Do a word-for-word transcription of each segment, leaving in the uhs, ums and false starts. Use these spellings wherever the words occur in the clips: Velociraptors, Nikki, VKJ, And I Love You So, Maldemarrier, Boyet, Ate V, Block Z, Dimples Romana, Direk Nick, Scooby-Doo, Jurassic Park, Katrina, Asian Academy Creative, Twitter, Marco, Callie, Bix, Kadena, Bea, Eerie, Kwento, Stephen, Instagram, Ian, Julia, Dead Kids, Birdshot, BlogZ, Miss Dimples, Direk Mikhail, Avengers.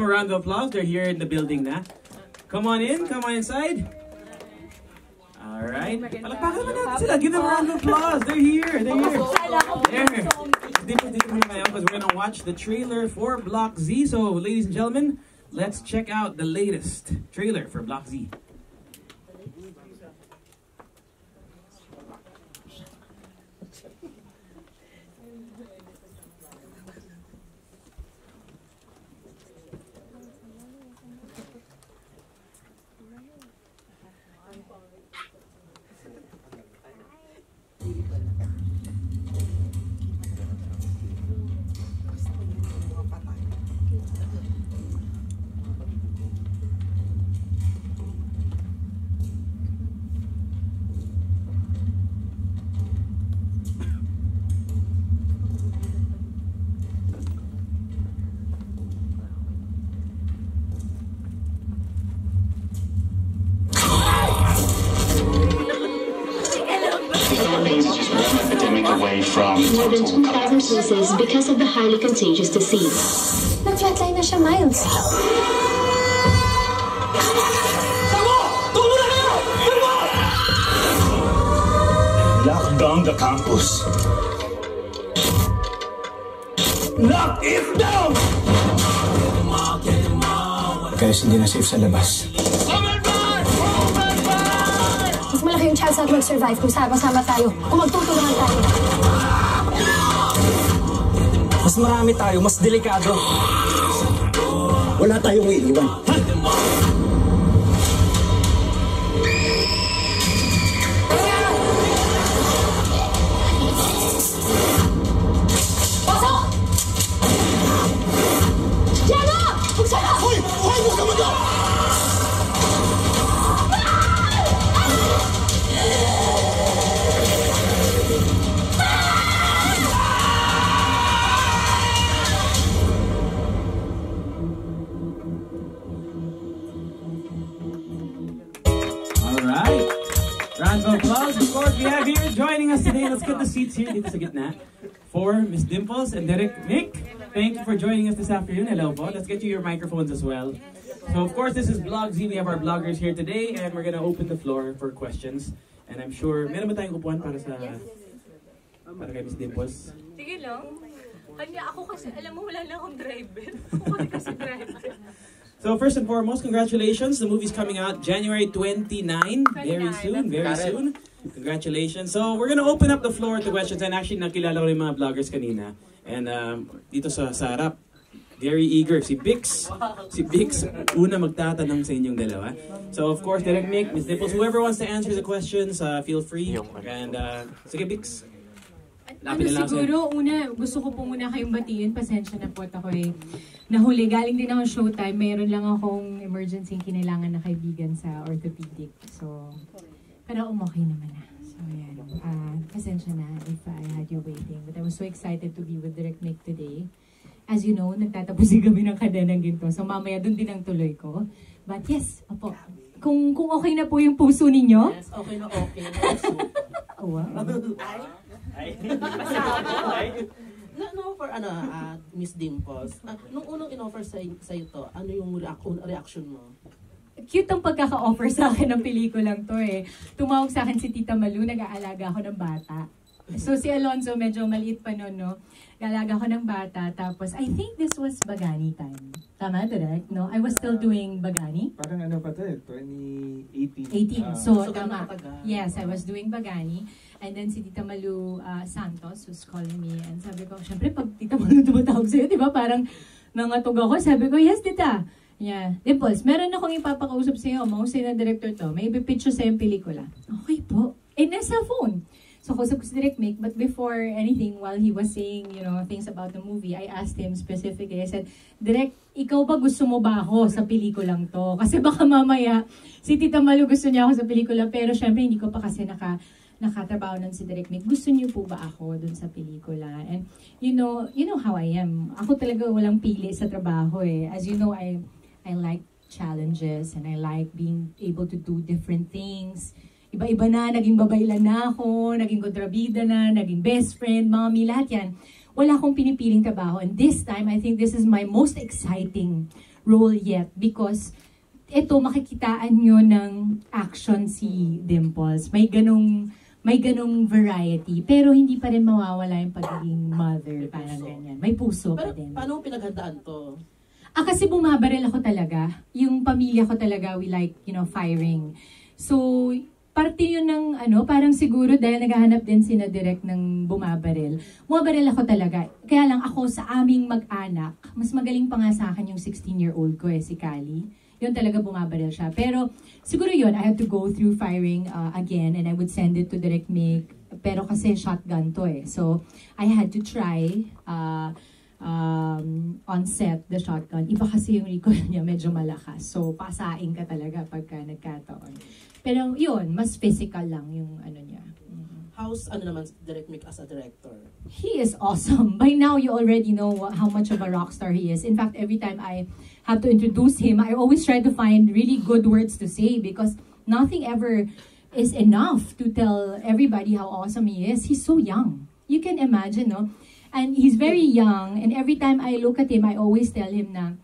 A round of applause. They're here in the building na. Come on in. Come on inside. All right. Palakpakan mo natin sila. Give them a round of applause. They're here. They're here. They're here. Because we're going to watch the trailer for Block Z. So, ladies and gentlemen, let's check out the latest trailer for Block Z. More than two thousand cases because of the highly contagious disease. Nag-flatline na siya, Miles. Tama! Tulong na kayo! Tulong! Lock down the campus. Lock it down! Guys, hindi na safe sa labas. Mas malaki yung chance natin mag-survive kung sama-sama tayo. Kung magtutulungan tayo. Mas marami tayo, mas delikado. Wala tayong iiwan. Ha? Pasok! Diana! Magsara! Hoy! Hoy! Huwag ka mag-a! Of course, we have here joining us today. Let's get the seats here dito sa gitna for Miss Dimples and Direk Nick. Thank you for joining us this afternoon. Hello po. Let's get you your microphones as well. So of course, this is Blog Z. We have our bloggers here today and we're going to open the floor for questions. And I'm sure, meron ba tayong upuan para sa para kay Miss Dimples? Sige lang. Kanya ako kasi, alam mo, wala na akong drive-in. Ako kasi drive-in. So first and foremost, congratulations. The movie's coming out January twenty-ninth. Very soon, very soon. Congratulations. So we're gonna open up the floor to questions. And actually, nakilala ko yung mga vloggers kanina. And um, dito sa sarap, very eager. Si Bix, si Bix, una magtatanong sa inyong dalawa. So of course, Direk Nick, Miss Dimples, whoever wants to answer the questions, uh, feel free. And uh, sige, Bix. Ano, siguro, una, gusto ko po muna kayong batiin. Pasensya na po at ako eh. Nahuli, galing din ako showtime. Mayroon lang akong emergency kinailangan na kaibigan sa orthopedic. So, pero umokay naman na. So, yan. Uh, pasensya na if I had you waiting. But I was so excited to be with Direk Nick today. As you know, nagtatapusin kami ng Kadena ng ginto. So, mamaya dun din ang tuloy ko. But yes, opo. Kung, kung okay na po yung puso ninyo? Yes, okay na okay. Wow. Ay, ay. No, no, for ano, uh, Miss Dimples, uh, nung unang in-offer sa sa'yo to, ano yung reaction mo? Cute ang pagkaka-offer sa akin ng pelikulang to eh. Tumawag sa akin si Tita Malou, nag-aalaga ako ng bata. So si Alonzo, medyo maliit pa noon, no? Nag-aalaga ako ng bata, tapos I think this was bagani time. Tama, Direk? No? I was still doing bagani. Parang ano pa to eh, twenty eighteen. eighteen, so, so tama. Yes, I was doing bagani. And then si Tita Malou uh, Santos who's calling me. And sabi ko, syempre pag Tita Malou tumatawag sa'yo, di ba? Parang nangatog ako. Sabi ko, yes, Tita. Yeah. Dimples, meron akong ipapakausap sa'yo. Mausay na director to. May ipipicture sa'yo yung pelikula. Okay po. Eh, nasa phone. So, kausap ko si Direk Mike, but before anything, while he was saying, you know, things about the movie, I asked him specifically, I said, Direk, ikaw ba gusto mo ba ako sa pelikulang to? Kasi baka mamaya, si Tita Malou gusto niya ako sa pelikula, pero syempre hindi ko pa kasi naka, nakatrabaho nun si Direk Mike. Gusto niyo po ba ako dun sa pelikula? And you know, you know how I am. Ako talaga walang pili sa trabaho eh. As you know, I, I like challenges and I like being able to do different things. Iba-iba na, naging babaylan na ako, naging kontrabida na, naging best friend, mommy, lahat yan. Wala akong pinipiling trabaho. And this time, I think this is my most exciting role yet because ito, makikitaan nyo ng action si Dimples. May ganong, may ganong variety. Pero hindi pa rin mawawala yung pagiging mother. Parang ganyan. May puso pa din. Paano pinaghandaan to? Ah, kasi bumabaril ako talaga. Yung pamilya ko talaga, we like, you know, firing. So, parte yun ng ano, parang siguro dahil naghahanap din sina Direk ng bumabaril. Bumabaril ako talaga. Kaya lang ako sa aming mag-anak, mas magaling pa nga sa akin yung sixteen-year-old ko eh, si Callie. Yun talaga bumabaril siya. Pero siguro yun, I had to go through firing uh, again and I would send it to Direk Nick. Pero kasi shotgun to eh. So I had to try uh, um, on set the shotgun. Iba kasi yung recoil niya, medyo malakas. So pasain ka talaga pagka nagkataon. Pero yun, mas physical lang yung ano niya. Mm-hmm. How's ano naman Direk Mike as a director? He is awesome. By now, you already know how much of a rock star he is. In fact, every time I have to introduce him, I always try to find really good words to say because nothing ever is enough to tell everybody how awesome he is. He's so young. You can imagine, no? And he's very young. And every time I look at him, I always tell him na,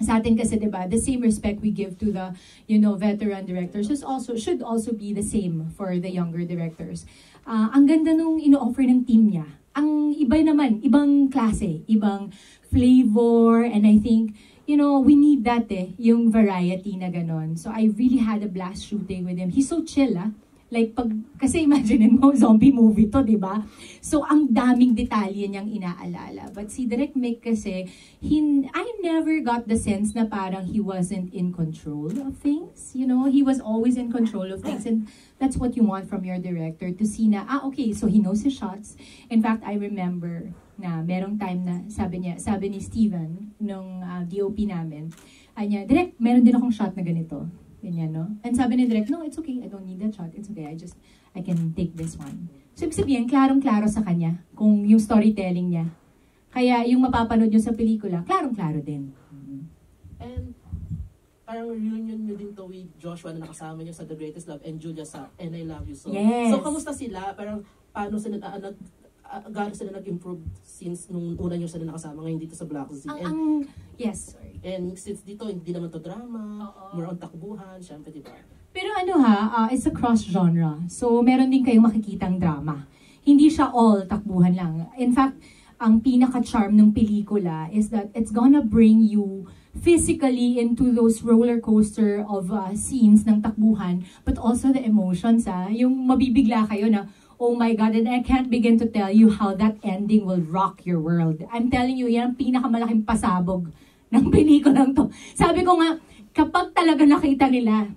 sa atin kasi, diba, the same respect we give to the, you know, veteran directors is also, should also be the same for the younger directors. Uh, ang ganda nung ino-offer ng team niya. Ang iba naman, ibang klase, ibang flavor, and I think, you know, we need that eh, yung variety na ganon. So I really had a blast shooting with him. He's so chill ah. Like, pag, kasi imagine mo, zombie movie to, diba? So, ang daming detalye niyang inaalala. But si Direk Mike kasi, he, I never got the sense na parang he wasn't in control of things. You know, he was always in control of things. And that's what you want from your director, to see na, ah, okay, so he knows his shots. In fact, I remember na merong time na sabi niya, sabi ni Stephen, nung uh, D O P namin, anya, Direk, meron din akong shot na ganito. Ganyan, no? And sabi ni Direk, no, it's okay, I don't need that shot, it's okay, I just, I can take this one. So, ibig sabihin, klarong-klaro sa kanya, kung yung storytelling niya. Kaya, yung mapapanood nyo sa pelikula, klarong-klaro din. Mm-hmm. And, parang reunion nyo din to with Joshua na nakasama nyo sa The Greatest Love and Julia sa And I Love You So. Yes. So, kamusta sila? Parang, paano sila na, na, gaano sila nag-improve since nung una nyo sila nakasama ngayon dito sa Block Z? Ang, and, ang, yes, sorry. And since dito, hindi naman to drama, uh-oh, more on takbuhan, syempre, diba? Pero ano ha, uh, it's a cross-genre. So, meron din kayong makikitang drama. Hindi siya all takbuhan lang. In fact, ang pinaka-charm ng pelikula is that it's gonna bring you physically into those roller coaster of uh, scenes ng takbuhan, but also the emotions, ha? Yung mabibigla kayo na, oh my God, and I can't begin to tell you how that ending will rock your world. I'm telling you, yan ang pinakamalaking pasabog ng pelikulang to. Sabi ko nga, kapag talaga nakita nila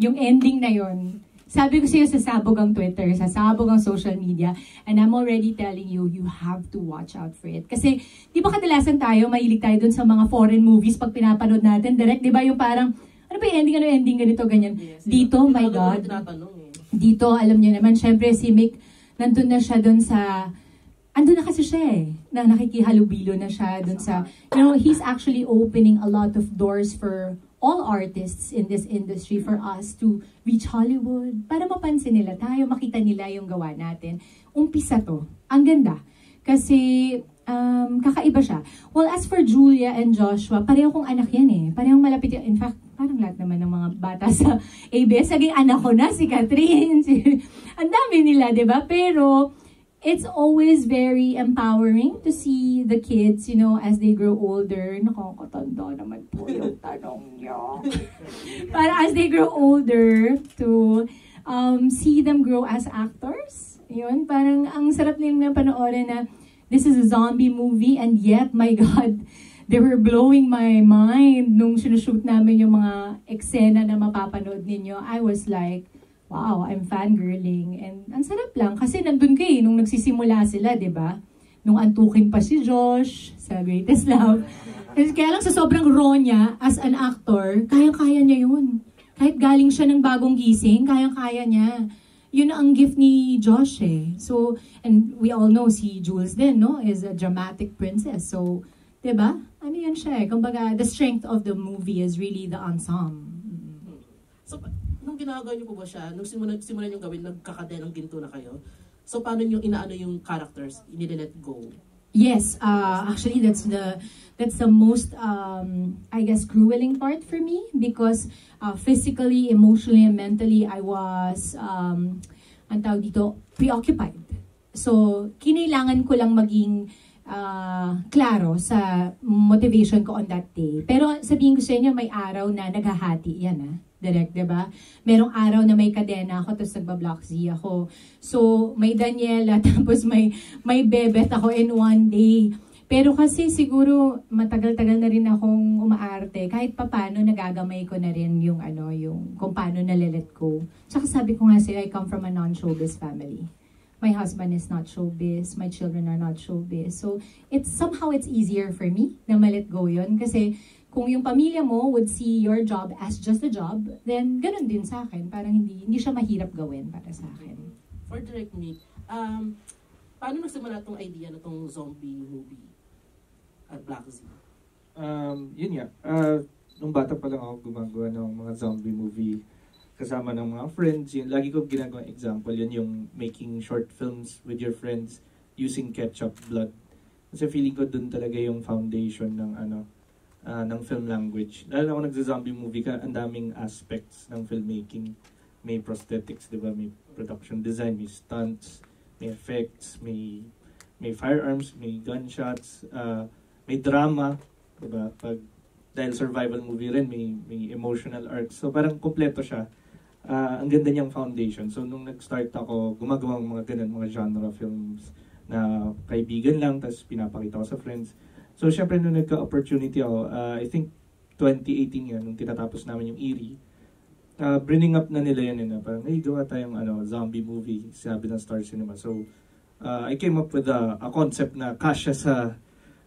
yung ending na yon, sabi ko sa'yo, sasabog ang Twitter, sasabog ang social media, and I'm already telling you, you have to watch out for it. Kasi, di ba kadalasan tayo, mahilig tayo dun sa mga foreign movies pag pinapanood natin, direct, di ba yung parang, ano ba yung ending, ano ending, ganito, ganyan. Yes, dito, yes, my God. Dito, alam niyo naman, syempre si Mick, nandun na siya dun sa, andun na kasi siya eh, na nakikihalubilo na siya dun sa, you know, he's actually opening a lot of doors for all artists in this industry, for us to reach Hollywood, para mapansin nila tayo, makita nila yung gawa natin. Umpisa to. Ang ganda. Kasi, um, kakaiba siya. Well, as for Julia and Joshua, pareho kong anak yan eh. Parehong malapit yan. In fact, parang lahat naman ng mga bata sa A B S. Saging anak ko na, si Katrina, si... Ang dami nila, di ba? Pero, it's always very empowering to see the kids, you know, as they grow older. Nakakatanda naman po yung tanong niyo. Para as they grow older, to um, see them grow as actors. Yun, parang ang sarap nilang panoorin na this is a zombie movie and yet, my God, they were blowing my mind nung sinushoot namin yung mga eksena na mapapanood ninyo. I was like, wow, I'm fangirling. And ang sarap lang kasi nandun ka eh, nung nagsisimula sila, di ba? Nung antukin pa si Josh sa Greatest Love. Kaya lang sa sobrang raw niya as an actor, kayang-kaya niya yun. Kahit galing siya ng bagong gising, kayang-kaya niya. Yun ang gift ni Josh eh. So, and we all know si Jules din, no? Is a dramatic princess. So, di ba? Ano yan siya eh? Kumbaga, the strength of the movie is really the ensemble. Mm-hmm. So, nung ginagawa niyo po ba siya, nung simulan, simulan niyong gawin, nagkakadena ng ginto na kayo, so paano niyo inaano yung characters, inilet go? Yes, uh, actually that's the that's the most um, I guess grueling part for me, because uh, physically, emotionally, and mentally I was um, ang tawag dito, preoccupied. So kinailangan ko lang maging uh, klaro sa motivation ko on that day. Pero sabihin ko sa inyo, may araw na naghahati yan ah. Direk, diba? Merong araw na may Kadena ako, tapos nagba-Block Z ako. So, may Daniela, tapos may, may Bebet ako in one day. Pero kasi siguro, matagal-tagal na rin akong umaarte. Kahit pa paano, nagagamay ko na rin yung ano, yung kung paano nalilet ko. Tsaka sabi ko nga sila, I come from a non-showbiz family. My husband is not showbiz, my children are not showbiz. So, it's somehow it's easier for me na malet go yun. Kasi, kung yung pamilya mo would see your job as just a job, then ganun din sa akin. Parang hindi, hindi siya mahirap gawin para sa akin. For Direk Nick, um, paano nagsimula itong idea na itong zombie movie at Block Z? Um, yun nga. Uh, nung bata pa lang ako gumagawa ng mga zombie movie kasama ng mga friends. Yun, lagi ko ginagawa example. Yun yung making short films with your friends using ketchup blood. Kasi feeling ko dun talaga yung foundation ng ano, Uh, ng film language. Lalo ako nagsa-zombie movie ka, ang daming aspects ng filmmaking. May prosthetics, di ba? May production design, may stunts, may effects, may may firearms, may gunshots, uh, may drama, di ba? Pag, dahil survival movie rin, may, may emotional arcs. So parang kompleto siya. Uh, ang ganda niyang foundation. So nung nag-start ako, gumagawa ng mga ganun, mga genre films na kaibigan lang, tapos pinapakita ko sa friends. So, syempre, nung nagka-opportunity ako, uh, I think twenty eighteen yan, nung tinatapos namin yung Eerie, uh, bringing up na nila yan na parang, hey, gawa tayong ano, zombie movie, sabi ng Star Cinema. So, uh, I came up with a, a concept na kasya sa,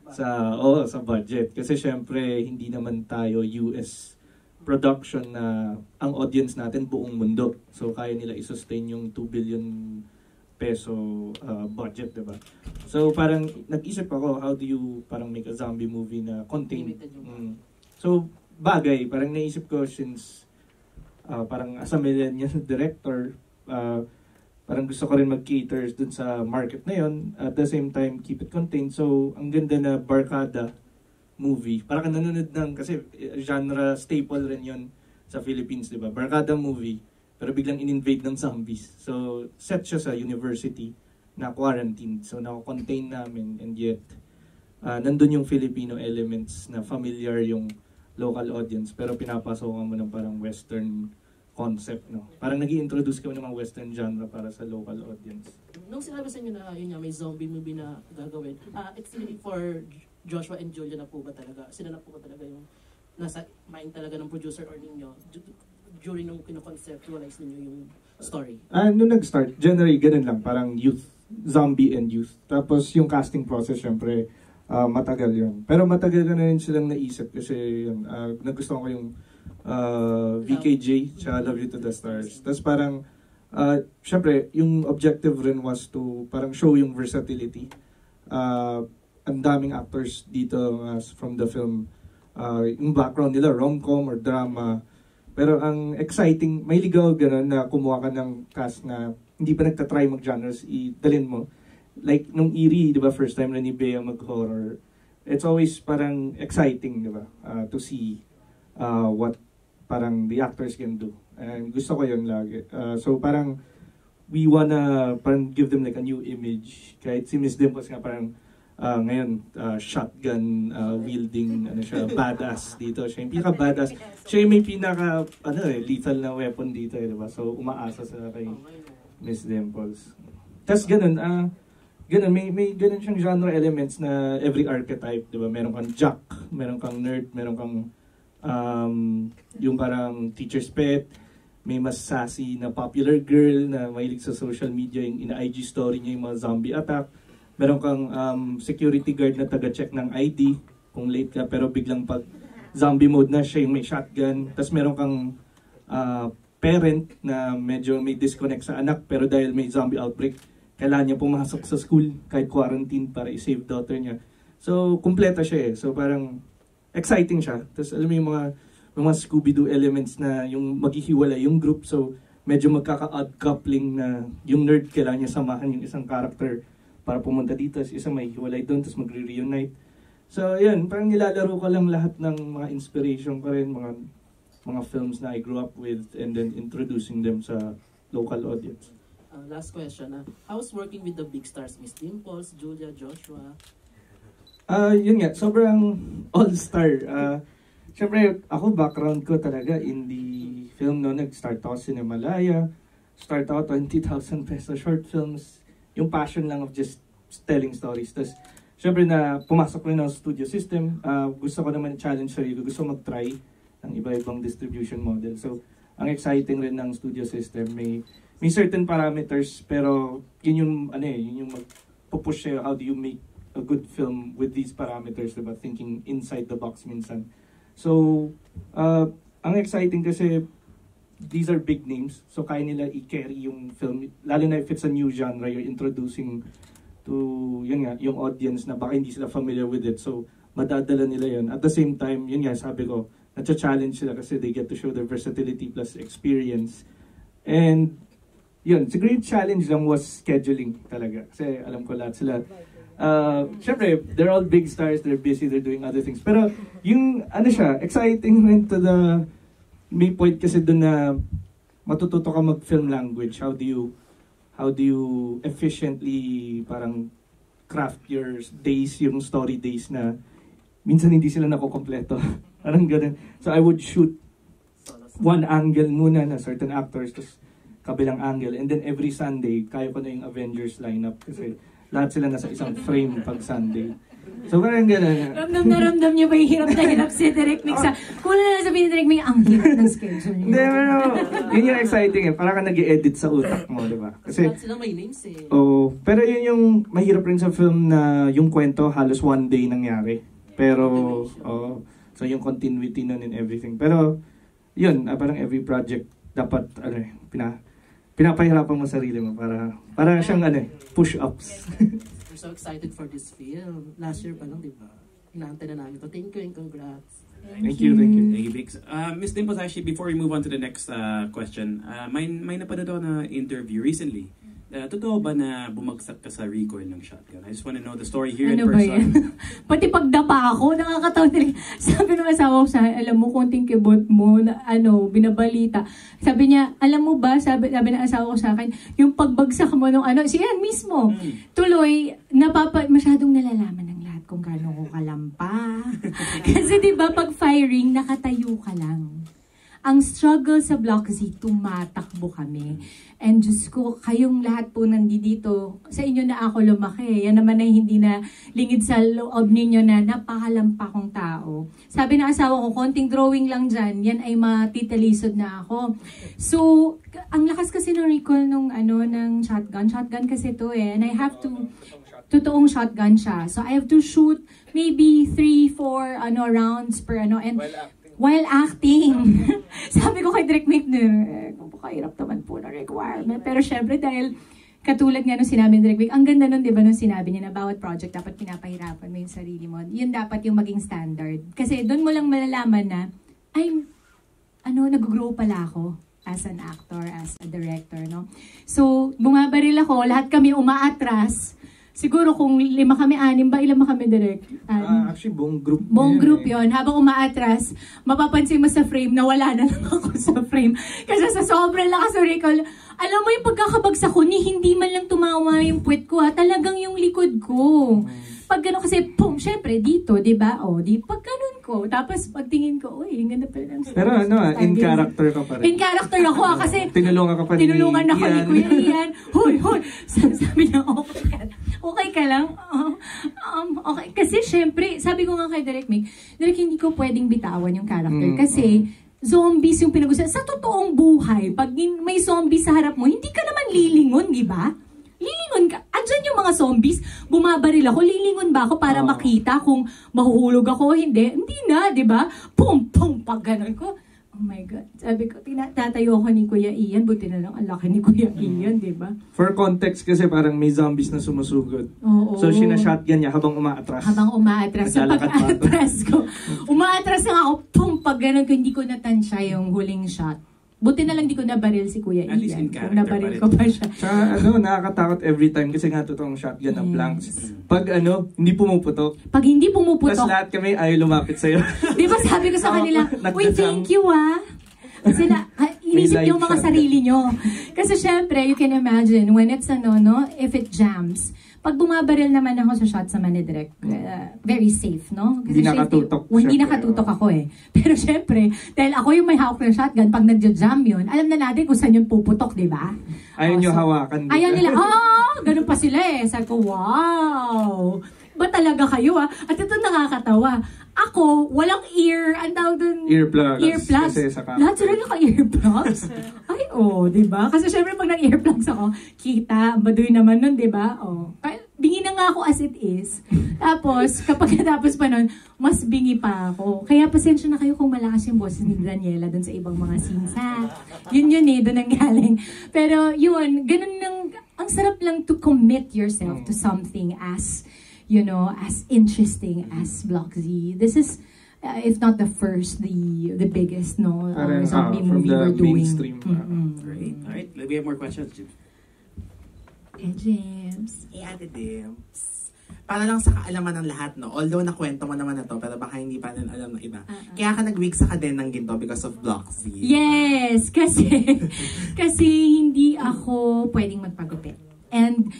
sa, oh, sa budget. Kasi, syempre, hindi naman tayo U S production na ang audience natin buong mundo. So, kaya nila i-sustain yung two billion peso uh, budget, diba? So parang nag-isip ako, how do you parang make a zombie movie na contain? Mm. So bagay, parang naisip ko since uh, parang as a millennial director, uh, parang gusto ko rin mag-cater dun sa market na yun, at the same time keep it contained. So ang ganda na barkada movie, parang nanonood ng, kasi genre staple rin yun sa Philippines, diba? Barkada movie. Pero biglang in-invade ng zombies. So, set siya sa university na quarantined. So, na-contain namin, and yet, uh, nandun yung Filipino elements na familiar yung local audience. Pero pinapasokan mo ng parang western concept, no? Parang nag-i-introduce kami ng mga western genre para sa local audience. Nung sinabi sa inyo na yun nga, may zombie movie na gagawin, uh, it's really for Joshua and Julia na po ba talaga? Sila na po ba talaga yung nasa mind talaga ng producer or ninyo? During nung kinoconceptualize ninyo yung story? Uh, nung nag-start, generally, ganun lang. Parang youth, zombie and youth. Tapos yung casting process, syempre, uh, matagal yun. Pero matagal na rin silang naisip kasi yun, uh, nagustuhan ko yung uh, V K J, tsaka Love You to the Stars. Tapos parang, uh, syempre, yung objective rin was to parang show yung versatility. Uh, ang daming actors dito uh, from the film. Uh, yung background nila, rom-com or drama. Pero ang exciting, may ligaw gano'n na kumuha ka ng cast na hindi pa nagtatry mag-genres, i-dalin mo. Like nung Eerie, di ba, first time na ni Bea mag-horror, it's always parang exciting, di ba, uh, to see uh, what parang the actors can do. And gusto ko yun lagi. Uh, so parang we wanna parang give them like a new image. Kahit si Miss Dimples nga parang Uh, ngayon, uh, shotgun uh, wielding, ano siya, badass dito. Siya yung pinaka-badass. Siya yung may pinaka, ano eh, lethal na weapon dito, eh, diba? So, umaasa sa kay Miss Dimples. Tapos ganun, ah, uh, ganun, may, may ganun siyang genre elements na every archetype, diba? Meron kang jock, meron kang nerd, meron kang, um, yung parang teacher's pet, may mas sassy na popular girl na mahilig sa social media, yung ina-I G story niya yung mga zombie attack. Meron kang um, security guard na taga-check ng I D kung late ka, pero biglang pag zombie mode na siya yung may shotgun. Tapos meron kang uh, parent na medyo may disconnect sa anak, pero dahil may zombie outbreak, kailangan niya pumasok sa school kahit quarantine para i-save daughter niya. So, kumpleta siya eh. So, parang exciting siya. Tapos alam mo yung mga, mga Scooby-Doo elements na yung maghihiwala yung group. So, medyo magkaka-odd coupling na yung nerd kailangan niya samahan yung isang character para pumunta dito, sa isa may hiwalay doon, tapos magre-reunite. So yun, parang nilalaro ko lang lahat ng mga inspiration ko rin, mga, mga films na I grew up with, and then introducing them sa local audience. Uh, last question, uh, how's working with the big stars, Miss Dimples, Julia, Joshua? Uh, yun nga, sobrang all-star. Uh, Siyempre, ako background ko talaga in the film, no, nag-start ako sa Cinemalaya, start ako twenty thousand peso short films, yung passion lang of just telling stories. Tapos, siyempre na pumasok rin ako sa studio system, uh, gusto ko naman challenge sarili ko, gusto mag-try ng iba-ibang distribution model. So, ang exciting rin ng studio system, may, may certain parameters, pero yun yung, ano eh, yun yung mag-push eh, how do you make a good film with these parameters, diba? Thinking inside the box minsan. So, uh, ang exciting kasi these are big names. So, kaya nila i-carry yung film. Lalo na if it's a new genre, you're introducing to, yun nga, yung audience na baka hindi sila familiar with it. So, madadala nila yun. At the same time, yun nga, sabi ko, natcha-challenge sila kasi they get to show their versatility plus experience. And, yun, the great challenge lang was scheduling talaga. Kasi alam ko lahat sila. Uh, Siyempre, they're all big stars, they're busy, they're doing other things. Pero yung, ano siya, exciting rin to the, may point kasi doon na matututo ka mag-film language. How do you, how do you efficiently parang craft your days, yung story days na minsan hindi sila nakukompleto. Parang ganun. So I would shoot one angle muna na certain actors, tapos kabilang angle. And then every Sunday, kaya ko na yung Avengers lineup kasi lahat sila nasa isang frame pag Sunday. So parang gano'n. Ramdam na ramdam niyo ba yung hirap na hirap si Direk Nick sa... Kung na lang sabihin ni Direk Nick, ang hirap ng schedule niyo. Hindi, pero yun yung exciting eh. Parang ka nag-i-edit sa utak mo, di ba? Kasi lahat sila may names eh. Oo. Pero yun yung mahirap rin sa film na yung kwento halos one day nangyari. Pero, oh, so yung continuity nun and everything. Pero, yun, ah, parang every project dapat, ano eh, pina... pinapahirapan mo sarili mo para para siyang ano, push-ups. We're so excited for this film. Last year pa lang, di ba? Inaantay na namin ito. Thank you and congrats. Thank, thank you. you, thank you. Thank you, Bix. Uh, Miss Dimples, actually, before we move on to the next uh, question, uh, may, may napanood ako na interview recently. Uh, totoo ba na bumagsak ka sa recoil ng shotgun? I just want to know the story here ano in person. Ano ba yan? Pati pagdapa ako, nakakatawa nila. Sabi ng asawa ko sa akin, alam mo, konting kibot mo, na, ano, binabalita. Sabi niya, alam mo ba, sabi, sabi ng asawa ko sa akin, yung pagbagsak mo nung ano, si Ian mismo, mm. tuloy, napapa, masyadong nalalaman ng lahat kung gaano ko kalampa. Kasi diba, pag firing, nakatayo ka lang. Ang struggle sa Block Z, tumatakbo kami. And Diyos ko, kayong lahat po nandito, sa inyo na ako lumaki. Yan naman ay hindi na lingid sa loob ninyo na napakalampa kong tao. Sabi ng asawa ko, konting drawing lang dyan, yan ay matitalisod na ako. So, ang lakas kasi ng recall nung ano, ng shotgun. Shotgun kasi to eh. And I have to... Totoong shotgun siya. So, I have to shoot maybe three, four ano, rounds per ano. And... while acting. Sabi ko kay Direk Mike, kahirap naman po na requirement. Pero syempre dahil katulad nga nung sinabi ni Direk Mike, ang ganda nun, di ba, nung sinabi niya na bawat project dapat pinapahirapan mo yung sarili mo. Yun dapat yung maging standard. Kasi doon mo lang malalaman na, ay, ano, nag-grow pala ako as an actor, as a director, no? So, bumabaril ako, lahat kami umaatras. Siguro kung lima kami, anim ba? Ilan ba kami, Direk? Um, uh, actually, buong group. Buong group yun. Habang umaatras, mapapansin mo sa frame na wala na lang ako sa frame. Kasi sa sobrang lakas ng recall, alam mo yung pagkakabagsak ko, ni hindi man lang tumawa yung puwet ko ha. Talagang yung likod ko. Pag gano'n kasi, boom, syempre dito, diba? O, di, pag gano'n ko. Tapos pagtingin ko, uy, ganda pala lang. Pero ano, in character ka pa rin. In character ako ha, kasi tinulungan ka pa rin. Tinulungan ako ni Kuya Ian. Hoy, hoy. Sabi niya, okay ka lang. Okay ka lang? Um, um, okay. Kasi syempre, sabi ko nga kay Direk Mike, Direk, hindi ko pwedeng bitawan yung character. Mm, kasi mm. zombies yung pinag-usapan. Sa totoong buhay, pag may zombies sa harap mo, hindi ka naman lilingon, di ba? Lilingon ka. Andyan yung mga zombies, bumabaril ako, lilingon ba ako para oh. makita kung mahuhulog ako o hindi? Hindi na, di ba? Pum, pum, pag ganun ko. Oh my God. Sabi ko, tinatayo ako ni Kuya Ian. Buti na lang, ang laki ni Kuya Ian, di ba? For context kasi parang may zombies na sumusugod. Oo. So, sinashotgun niya habang umaatras. Habang umaatras. Sa pag-atras ko. Umaatras na ako, pum, pag ganun ko, hindi ko natansya yung huling shot. Buti na lang di ko nabaril si Kuya Ian. At least in character. Nabaril ko pa siya. Saka ano, nakakatakot every time kasi nga totoong shotgun ng yes. blanks. Pag ano, hindi pumuputok. Pag hindi pumuputok. Tapos lahat kami ayaw lumapit sa'yo. Di ba sabi ko sa kanila, uy, thank you ah. Sila, inisip yung mga sarili nyo. Kasi syempre, you can imagine, when it's ano, no, if it jams, pag bumabaril naman ako sa shots naman ni Direk, uh, very safe, no? Kasi hindi nakatutok. Well, hindi nakatutok ako eh. Pero syempre, dahil ako yung may hawak ng shotgun, pag nagja-jam yun, alam na natin kung saan yung puputok, di ba? Ayaw oh, nyo so, hawakan. Ayaw nila, oh, ganun pa sila eh. Sabi ko, wow! Ba talaga kayo ah? At ito nakakatawa. Ako, walang ear, ang tawag dun, earplugs. Earplugs. Kasi sa lahat sila naka-earplugs? Ay, oh, diba? Kasi syempre pag nag-earplugs ako, kita, baduy naman nun, diba? Oh. Bingi na nga ako as it is. Tapos, kapag natapos pa nun, mas bingi pa ako. Kaya pasensya na kayo kung malakas yung boses ni Daniela dun sa ibang mga scenes. Yun yun eh, dun ang galing. Pero yun, ganun nang, ang sarap lang to commit yourself to something as, you know, as interesting as Block Z. This is, uh, if not the first, the the biggest, no, um, zombie uh, movie we're doing. Mainstream, mm -hmm. uh, right. All right, we have more questions, James. Eh, James. Eh, Ate Dims. Para lang sa kaalaman ng lahat, no? Although nakwento mo naman na to, pero baka hindi pa rin alam ng iba. Uh -huh. Kaya ka nag-wig sa Kadena ng ginto because of Block Z. Yes, kasi, kasi hindi ako pwedeng magpagupit. And,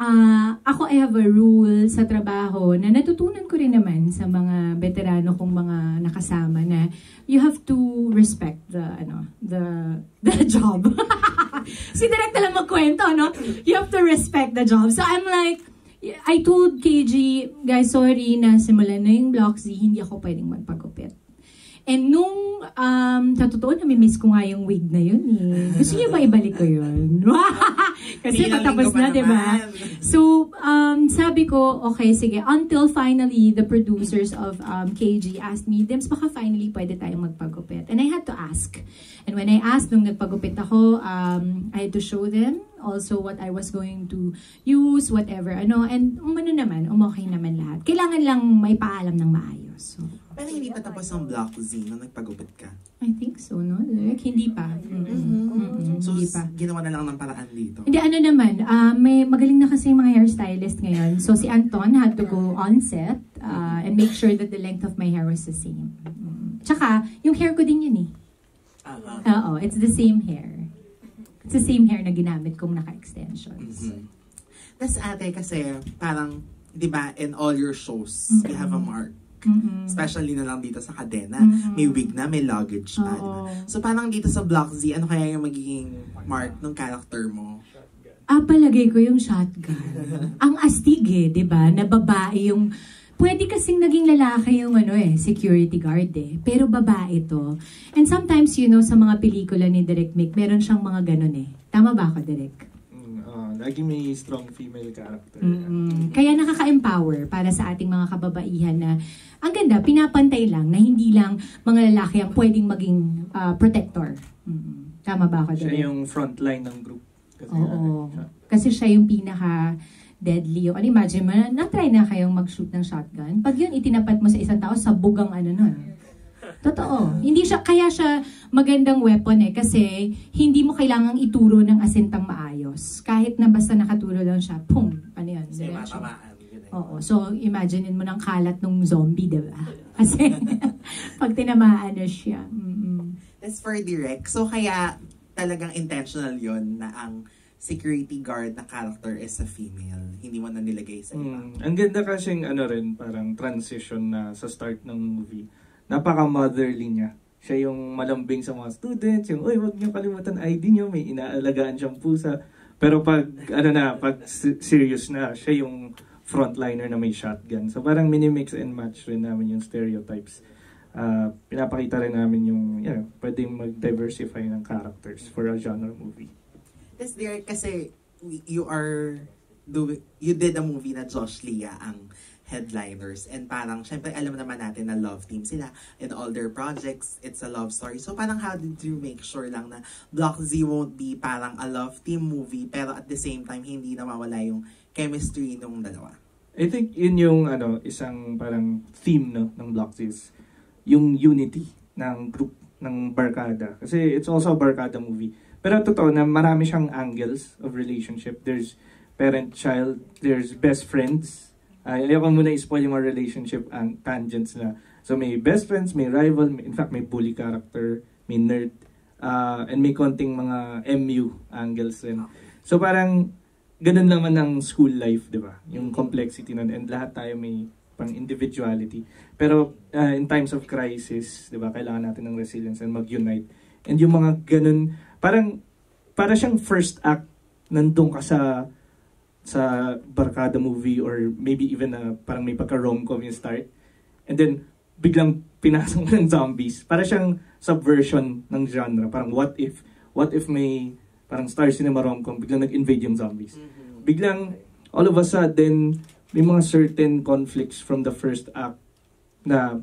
Uh, ako, I have a rule sa trabaho na natutunan ko rin naman sa mga veterano kong mga nakasama na you have to respect the, ano, the, the job. Si Direk lang magkwento, no? You have to respect the job. So I'm like, I told K G, guys, sorry na simulan na yung Block Z, hindi ako pwedeng magpagupit. And nung, um, sa totoo, namimiss ko nga yung wig na yun eh. Gusto niyo ba ibalik ko yun? Kasi patapos na, diba? So, um, sabi ko, okay, sige, until finally the producers of um, K G asked me, Dims, baka finally pwede tayong magpagupit. And I had to ask. And when I asked, nung nagpagupit ako, um, I had to show them also what I was going to use, whatever, ano. And umano naman, umokay naman lahat. Kailangan lang may paalam ng maayos, so. Pero hindi pa tapos ang Block Z nung nagpagupit ka? I think so, no? Like, hindi pa. Mm-hmm. Mm-hmm. Mm-hmm. So, hindi pa. Ginawa na lang ng paraan dito? Hindi, ano naman. Uh, may magaling na kasi mga hairstylist ngayon. So, si Anton had to go on set uh, and make sure that the length of my hair was the same. Mm-hmm. Tsaka, yung hair ko din yun eh. Ah, okay. Oo, it's the same hair. It's the same hair na ginamit kong naka-extensions. Mm-hmm. Tapos ate, kasi parang, di ba, in all your shows, mm-hmm. you have a mark. Mm-hmm. Especially na lang dito sa Kadena. Mm-hmm. May wig na, may luggage pa. Diba? So parang dito sa Block Z, ano kaya yung magiging mark ng character mo? Ah, palagay ko yung shotgun. Ang astig eh, diba? Na babae yung... Pwede kasing naging lalaki yung ano eh, security guard eh. Pero babae to. And sometimes, you know, sa mga pelikula ni Direk Nick, meron siyang mga ganun eh. Tama ba ako, Direk? Lagi may strong female character. Mm-hmm. Kaya nakaka-empower para sa ating mga kababaihan na ang ganda, pinapantay lang na hindi lang mga lalaki ang pwedeng maging uh, protector. Mm-hmm. Tama ba ako? Siya yung frontline ng group. Kasi, oo. Siya. Kasi siya yung pinaka-deadly. Ano, imagine mo, na-try na kayong mag-shoot ng shotgun. Pag yun, itinapat mo sa isang tao, sabog ang ano nun. Totoo. Hindi siya, kaya siya magandang weapon eh. Kasi hindi mo kailangang ituro ng asentang maayos. Kahit na basta nakaturo lang siya, pum, ano yun? Oo. So, imaginein mo ng kalat ng zombie, diba? Kasi, pag tinamaan na siya. Mm-mm. That's for Direk. So, kaya talagang intentional yon na ang security guard na character is a female. Hindi mo na nilagay sa iba. Mm. Ang ganda kasing ano rin, parang transition na sa start ng movie. Napaka-motherly niya. Siya yung malambing sa mga students, yung, uy, huwag niyo kalimutan I D niyo, may inaalagaan siyang pusa. Pero pag, ano na, pag serious na, siya yung frontliner na may shotgun. So parang mini-mix and match rin namin yung stereotypes. Uh, pinapakita rin namin yung, yeah, pwedeng mag-diversify ng characters for a genre movie. Yes, Direk, kasi you are, doing, you did a movie na Josh Lea ang headliners, and parang syempre alam naman natin na love team sila in all their projects, it's a love story. So parang how did you make sure lang na Block Z won't be parang a love team movie pero at the same time hindi nawawala yung chemistry nung dalawa? I think yun yung ano, isang parang theme no, ng Block Z, yung unity ng group. ng barkada. Kasi it's also a barkada movie. Pero totoo na marami siyang angles of relationship. There's parent-child, there's best friends. Ay, ayoko muna i-spoil yung mga relationship ang tangents na. So may best friends, may rival, may, in fact may bully character, may nerd, uh, and may konting mga M U angles din. So parang ganun naman ang school life, di ba? Yung complexity nun. And lahat tayo may pang individuality. Pero uh, in times of crisis, di ba, kailangan natin ng resilience and mag-unite. And yung mga ganun, parang, para siyang first act, nandun ka sa, sa barkada movie or maybe even uh, parang may pagka-romcom yung start. And then, biglang pinasok ng zombies. Para siyang subversion ng genre. Parang what if, what if may parang Star Cinema romcom, biglang nag-invade yung zombies. Mm-hmm. Biglang, all of a sudden, may mga certain conflicts from the first act na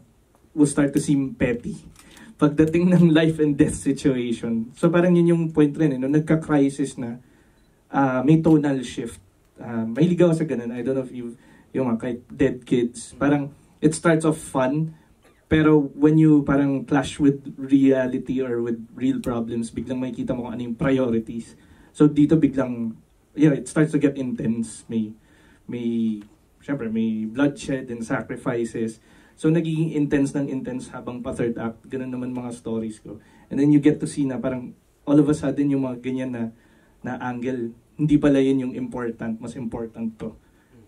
will start to seem petty pagdating ng life and death situation. So parang yun yung point rin, eh, no? Nagka-crisis na, uh, may tonal shift. Uh, may ligaw sa ganun. I don't know if you yung mga kahit Dead Kids. Parang it starts off fun, pero when you parang clash with reality or with real problems, biglang makikita mo kung ano yung priorities. So dito biglang, yeah, it starts to get intense. May, may, syempre, may bloodshed and sacrifices. So, nagiging intense ng intense habang pa-third act. Ganun naman mga stories ko. And then you get to see na parang all of a sudden yung mga ganyan na, na angle, hindi pala yun yung important. Mas important to.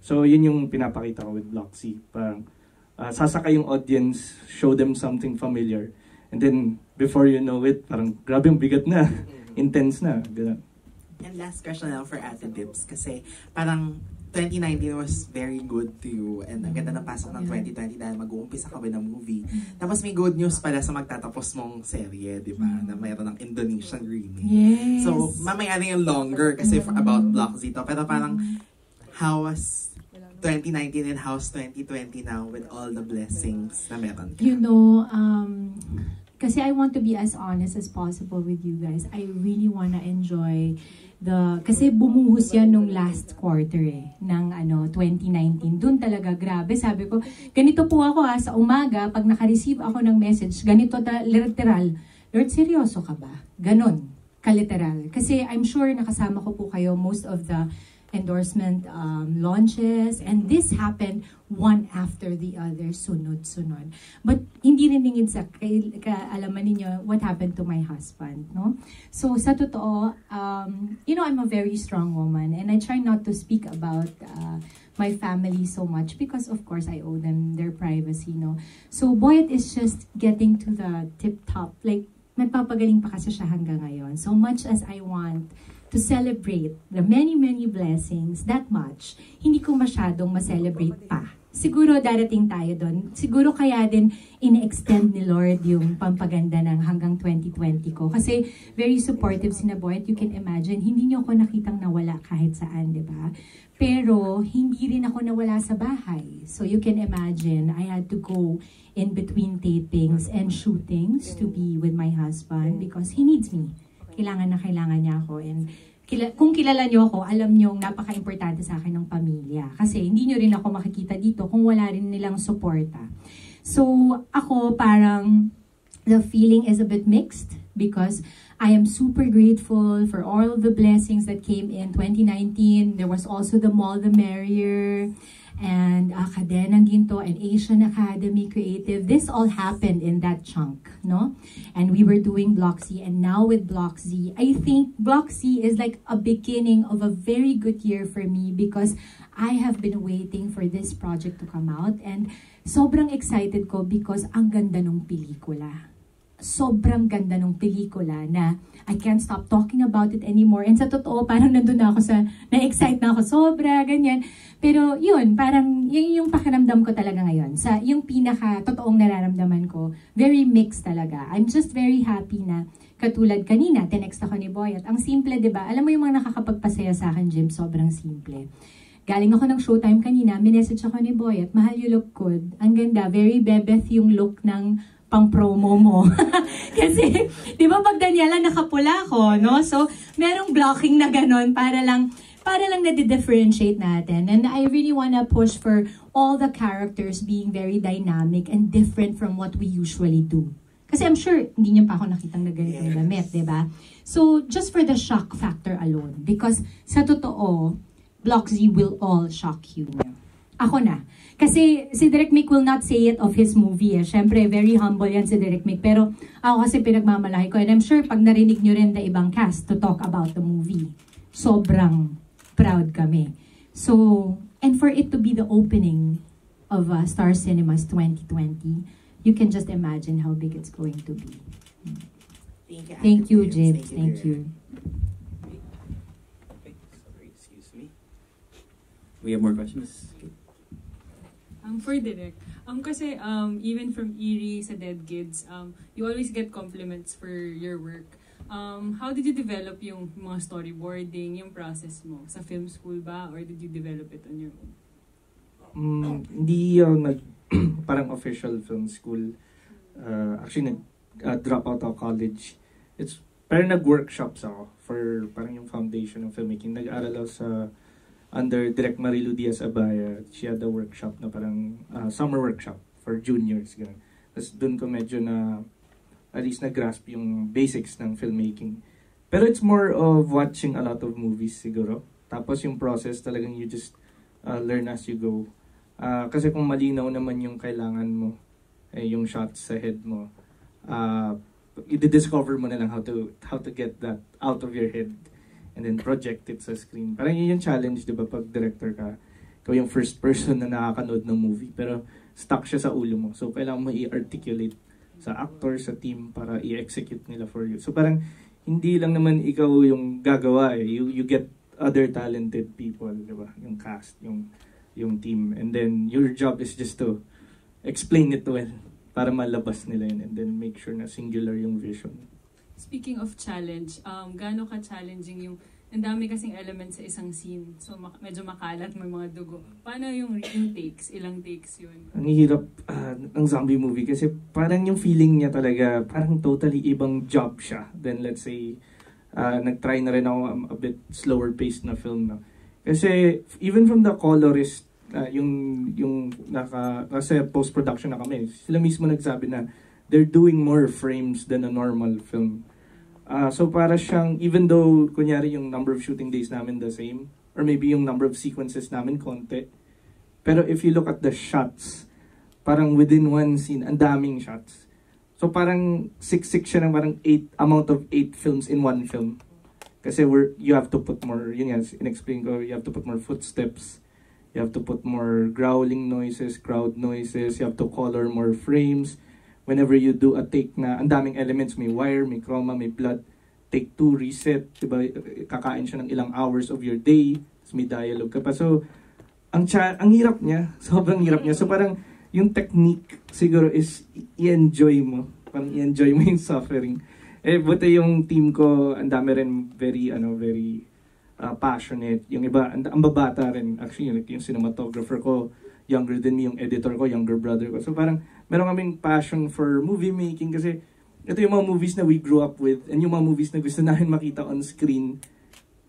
So, yun yung pinapakita ko with Block Z. Parang uh, sasaka yung audience, show them something familiar. And then, before you know it, parang grabe yung bigat na. Intense na. Ganun. And last question now for Ate Dips. Kasi parang twenty nineteen was very good to you and ang ganda na pasok ng twenty twenty dahil mag-uumpisa kami ng movie. Tapos may good news pala sa magtatapos mong serye, di ba? Na mayroon ng Indonesian remake. Yes. So, mamaya na yung longer kasi for about Block Z to. Pero parang, how was twenty nineteen and how's twenty twenty now with all the blessings na meron ka? You know, um, kasi I want to be as honest as possible with you guys. I really wanna enjoy the, kasi bumuhos yan nung last quarter eh, ng ano, twenty nineteen. Doon talaga, grabe, sabi ko, ganito po ako ha, sa umaga, pag nakareceive ako ng message, ganito, literal, Lord, seryoso ka ba? Ganon, kaliteral. Kasi I'm sure nakasama ko po kayo most of the endorsement um, launches, and this happened one after the other, sunod-sunod. But hindi rin ningin sa kaalaman ninyo what happened to my husband, no? So sa totoo, um, you know, I'm a very strong woman and I try not to speak about uh, my family so much because of course I owe them their privacy, no? So Boyet is just getting to the tip-top. Like, nagpapagaling pa kasi siya hanggang ngayon. So much as I want to celebrate the many, many blessings, that much, hindi ko masyadong ma-celebrate pa. Siguro darating tayo doon. Siguro kaya din in-extend ni Lord yung pampaganda ng hanggang twenty twenty ko. Kasi very supportive si Boyet. You can imagine, hindi niyo ako nakitang nawala kahit saan, di ba? Pero hindi rin ako nawala sa bahay. So you can imagine, I had to go in between tapings and shootings to be with my husband because he needs me. Kailangan na kailangan niya ako. And kila kung kilala niyo ako, alam niyo napaka-importante sa akin ng pamilya. Kasi hindi niyo rin ako makikita dito kung wala rin nilang suporta. Ah. So ako parang the feeling is a bit mixed because I am super grateful for all of the blessings that came in twenty nineteen. There was also the Maldemarrier and uh, Kadena Ginto and Asian Academy Creative. This all happened in that chunk, no? And we were doing Block Z, and now with Block Z, I think Block Z is like a beginning of a very good year for me because I have been waiting for this project to come out and sobrang excited ko because ang ganda ng pelikula. Sobrang ganda ng pelikula na I can't stop talking about it anymore. And sa totoo, parang nandun na ako sa, na-excite na ako sobra, ganyan. Pero yun, parang yun yung pakiramdam ko talaga ngayon. Sa yung pinaka-totoong nararamdaman ko, very mixed talaga. I'm just very happy na katulad kanina, tinext ako ni Boyet. Ang simple, di ba? Alam mo yung mga nakakapagpasaya sa akin, Jim, sobrang simple. Galing ako ng showtime kanina, minessage ako ni Boyet, mahal you look good. Ang ganda, very bebeth yung look ng pang-promo mo. Kasi, di ba pag Daniela, nakapula ko, no? So, merong blocking na ganun para lang, para lang na-differentiate natin. And I really wanna push for all the characters being very dynamic and different from what we usually do. Kasi I'm sure, hindi niyo pa ako nakitang nag-ganito ng damit, di ba? So, just for the shock factor alone. Because, sa totoo, Block Z will all shock you. Ako na. Kasi si Direk Mike will not say it of his movie. Eh. Siyempre, very humble yan si Direk Mike. Pero ako kasi pinagmamalahi ko. And I'm sure pag narinig nyo rin na ibang cast to talk about the movie, sobrang proud kami. So, and for it to be the opening of uh, Star Cinema's twenty twenty, you can just imagine how big it's going to be. Thank you, Thank you Jibs. Thank you. Sorry, excuse me. We have more questions. Um, for Direk, um, kasi um, even from Eerie sa Dead Kids, um, you always get compliments for your work. Um, how did you develop yung mga storyboarding, yung process mo? Sa film school ba? Or did you develop it on your own? Mm, hindi uh, nag parang official film school. Uh, actually, nag uh, drop out of college. It's parang nag-workshops ako for parang yung foundation ng filmmaking. Nag-aral ako sa under Direk Marilu Diaz-Abaya, she had a workshop na parang uh, summer workshop for juniors. Ganun. Tapos doon ko medyo na, at least na-grasp yung basics ng filmmaking. Pero it's more of watching a lot of movies siguro. Tapos yung process talagang you just uh, learn as you go. Uh, kasi kung malinaw naman yung kailangan mo, eh, yung shots sa head mo, uh, i-discover mo na lang how to, how to get that out of your head. And then project it sa screen. Parang yun yung challenge, di ba? Pag director ka, ikaw yung first person na nakakanood ng movie. Pero stuck siya sa ulo mo. So, kailangan mo i-articulate sa actor, sa team, para i-execute nila for you. So, parang hindi lang naman ikaw yung gagawa eh. You, you get other talented people, di ba? Yung cast, yung, yung team. And then, your job is just to explain it well para malabas nila yun. And then, make sure na singular yung vision. Speaking of challenge, um, gaano ka-challenging yung, ang dami kasing elements sa isang scene. So, mak medyo makalat, may mga dugo. Paano yung, yung takes? Ilang takes yun? Ang hirap uh, ng zombie movie kasi parang yung feeling niya talaga, parang totally ibang job siya. Then let's say, uh, nag-try na rin ako um, a bit slower-paced na film na. Kasi even from the colorist, uh, yung, yung naka, kasi post-production na kami, sila mismo nagsabi na, they're doing more frames than a normal film. Uh, so para siyang, even though, kunyari, yung number of shooting days namin the same, or maybe yung number of sequences namin konti, pero if you look at the shots, parang within one scene, ang daming shots. So parang six-six siya ng parang eight, amount of eight films in one film. Kasi we're, you have to put more, yun yan, in-explain ko, you have to put more footsteps, you have to put more growling noises, crowd noises, you have to color more frames. Whenever you do a take na, ang daming elements, may wire, may chroma, may blood, take two, reset, diba, kakain siya ng ilang hours of your day, so may dialogue ka pa. So, ang, ang hirap niya, sobrang hirap niya. So, parang yung technique siguro is i-enjoy mo, parang i-enjoy mo yung suffering. Eh, buti yung team ko, ang dami rin very, ano, very uh, passionate. Yung iba, ang, ang babata rin, actually, yung, yung cinematographer ko, younger than me, yung editor ko, younger brother ko. So parang meron kaming passion for movie making kasi ito yung mga movies na we grew up with and yung mga movies na gusto namin makita on screen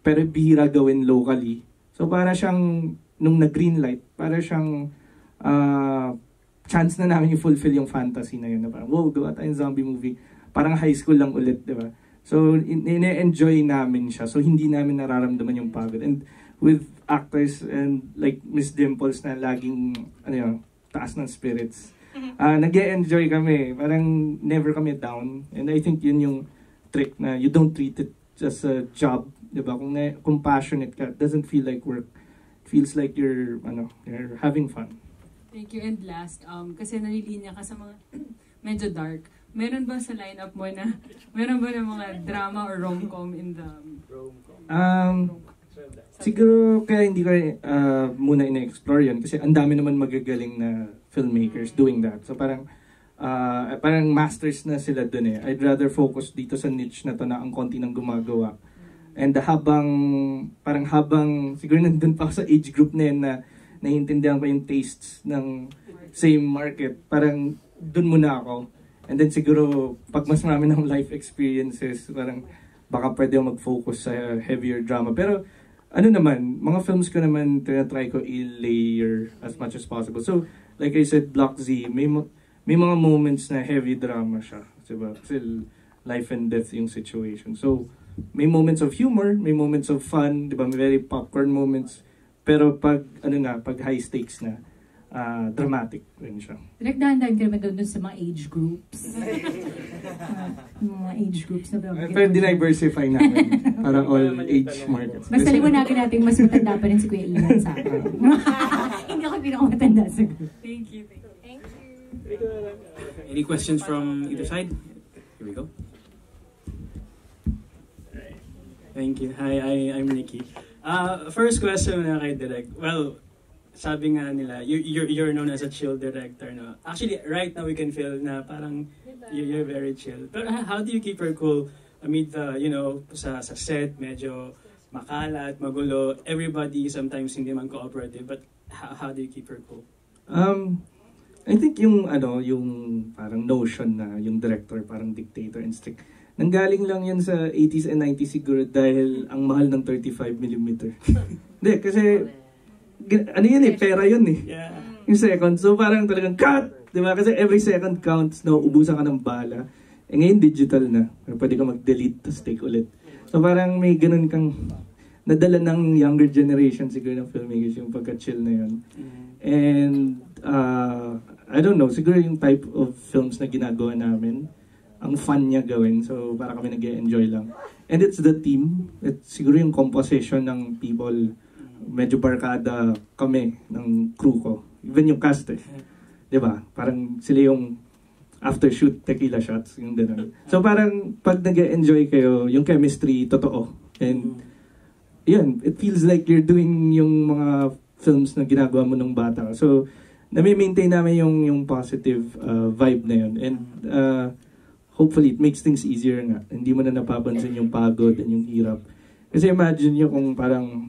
pero bihira gawin locally. So para siyang, nung nag-green light, para siyang uh, chance na namin i-fulfill yung fantasy na yun. Na parang, wow, gawa tayong zombie movie. Parang high school lang ulit, di ba? So ine-enjoy namin siya. So hindi namin nararamdaman yung pagod. And with actors and like Miss Dimples na laging ano yun, taas ng spirits. Uh, nag-e-enjoy kami. Parang never kami down. And I think yun yung trick na you don't treat it as a job. Diba? Kung, kung passionate ka, it doesn't feel like work. It feels like you're, ano, you're having fun. Thank you. And last, um, kasi nalilinya ka sa mga medyo dark. Meron ba sa lineup mo na, meron ba na mga drama or rom-com in the... Rom-com. Um, siguro kaya hindi ko uh, muna ina-explore yun kasi ang dami naman magagaling na filmmakers doing that. So parang uh, parang masters na sila dun eh. I'd rather focus dito sa niche na to na ang konti nang gumagawa. And uh, habang, parang habang, siguro nandun pa ako sa age group na yun na naiintindihan ko yung tastes ng same market. Parang dun muna ako. And then siguro pag mas marami ng life experiences, parang baka pwede ako mag-focus sa heavier drama. Pero ano naman, mga films ko naman, tinatry ko i-layer as much as possible. So, like I said, Block Z, may, may mga moments na heavy drama siya. diba? Still, life and death yung situation. So, may moments of humor, may moments of fun, diba? May very popcorn moments. Pero pag, ano na, pag high stakes na, uh, dramatic rin siya. Direk, dahan-dahan ka naman doon sa mga age groups. uh, mga age groups na ba? Pero diniversify namin. Para all age markets. Mas liwanagin natin, mas matanda pa rin si Kuya Ian sa akin. Hindi ako pinakamatanda sa group. Thank you. Thank you. Any questions from either side? Here we go. Thank you. Hi, I, I'm Nikki. Uh, first question na kay Direk. Well, sabi nga nila, you, you're, you're known as a chill director, no? Actually, right now we can feel na parang you, you're very chill. But how do you keep her cool amid the, you know, sa, sa set, medyo makalat, magulo, everybody sometimes hindi man cooperative, but how, how do you keep her cool? Um... I think yung ano, yung parang notion na yung director parang dictator and strict. Nanggaling lang yan sa eighties and nineties siguro dahil ang mahal ng thirty-five millimeter. Hindi, kasi ano yun eh, pera yun eh. Yeah. Yung second. So parang talagang cut! Diba? Kasi every second counts, no, ubusan ka ng bala. Eh ngayon digital na. Pwede ka mag-delete, tapos take ulit. So parang may ganun kang nadala ng younger generation siguro ng filmmakers yung pagka-chill na yun. And Uh, I don't know, siguro yung type of films na ginagawa namin, ang fun niya gawin, so para kami nag-enjoy lang. And it's the team, it's siguro yung composition ng people, medyo barkada kami ng crew ko, even yung cast eh. Diba? Parang sila yung after shoot tequila shots, yung ganun. So parang pag nag-enjoy kayo, yung chemistry totoo. And yun, it feels like you're doing yung mga films na ginagawa mo nung bata. So nami-maintain namin yung, yung positive uh, vibe na yun. And uh, hopefully, it makes things easier nga. Hindi mo na napapansin yung pagod and yung hirap. Kasi imagine nyo kung parang,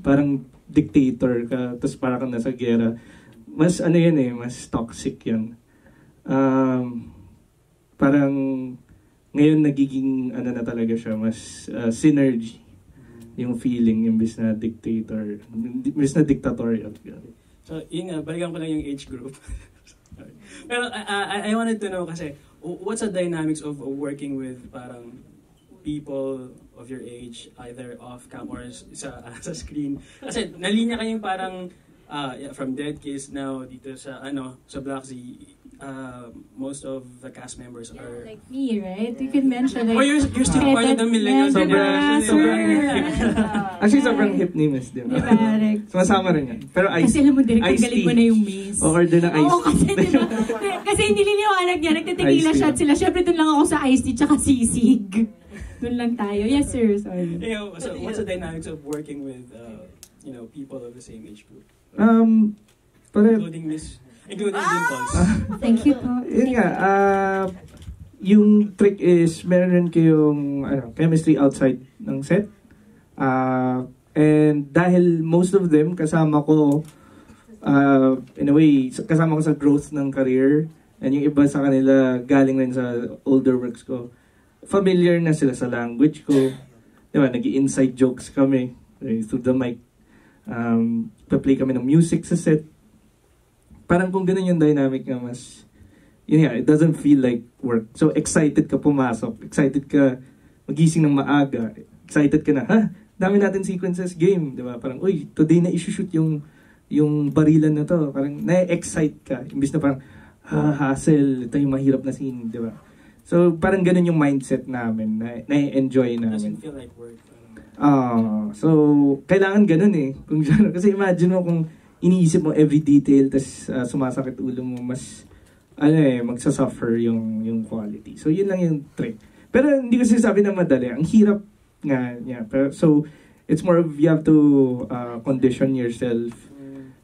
parang dictator ka, tapos parang nasa gera. Mas ano yun eh, mas toxic yun. Um, parang ngayon nagiging ano na talaga siya, mas uh, synergy. Yung feeling, imbis na dictator, imbis na dictatorial. So, yun nga, balikan ko lang yung age group. Pero I, I, I wanted to know kasi, what's the dynamics of working with parang people of your age, either off-cam or sa, uh, sa screen? Kasi nalinya kayong parang uh, from Dead Kids now dito sa, ano, sa Block Z, uh, most of the cast members yeah, are... like me, right? You can mention... Like, oh, you're, you're still part of the millennials. Sobrang, sobrang hip. Actually, sobrang hip ni Miss Dimples. Sumasama rin yan. Pero ice tea. Kasi alam mo, Direk, ang galing mo na yung Miss. Order ng ice tea. Oo, kasi diba? Kasi hindi niliwanag niya. Nagtitigila shot sila. Siyempre, doon lang ako sa ice tea tsaka sisig. Doon lang tayo. Yes, sir. Sorry. You know, so what's the dynamics of working with, uh, you know, people of the same age group? Um, pare... Including Miss... Including Dimples. Thank you po. Yun nga, uh, yung trick is, meron rin kayong uh, chemistry outside ng set. Uh, and dahil most of them, kasama ko, uh, in a way, kasama ko sa growth ng career. And yung iba sa kanila, galing rin sa older works ko. Familiar na sila sa language ko. Diba, nag-i-inside jokes kami through the mic. Um, pa-play kami ng music sa set. Parang kung ganun yung dynamic nga mas, yun nga, it doesn't feel like work. So excited ka pumasok, excited ka magising ng maaga, excited ka na, ha? Dami natin sequences game, di ba? Parang, uy, today na isushoot yung, yung barilan na to. Parang, na-excite ka. Imbis na parang, ha, hassle, ito yung mahirap na scene, di ba? So, parang ganun yung mindset namin, na-enjoy namin. Doesn't feel like work. Ah, uh, so, kailangan ganun eh. Kung, kasi imagine mo kung iniisip mo every detail, tas uh, sumasakit ulo mo, mas, ano eh, magsasuffer yung, yung quality. So, yun lang yung trick. Pero, hindi ko sinasabi na madali. Ang hirap nga niya. Yeah. So, it's more of you have to uh, condition yourself.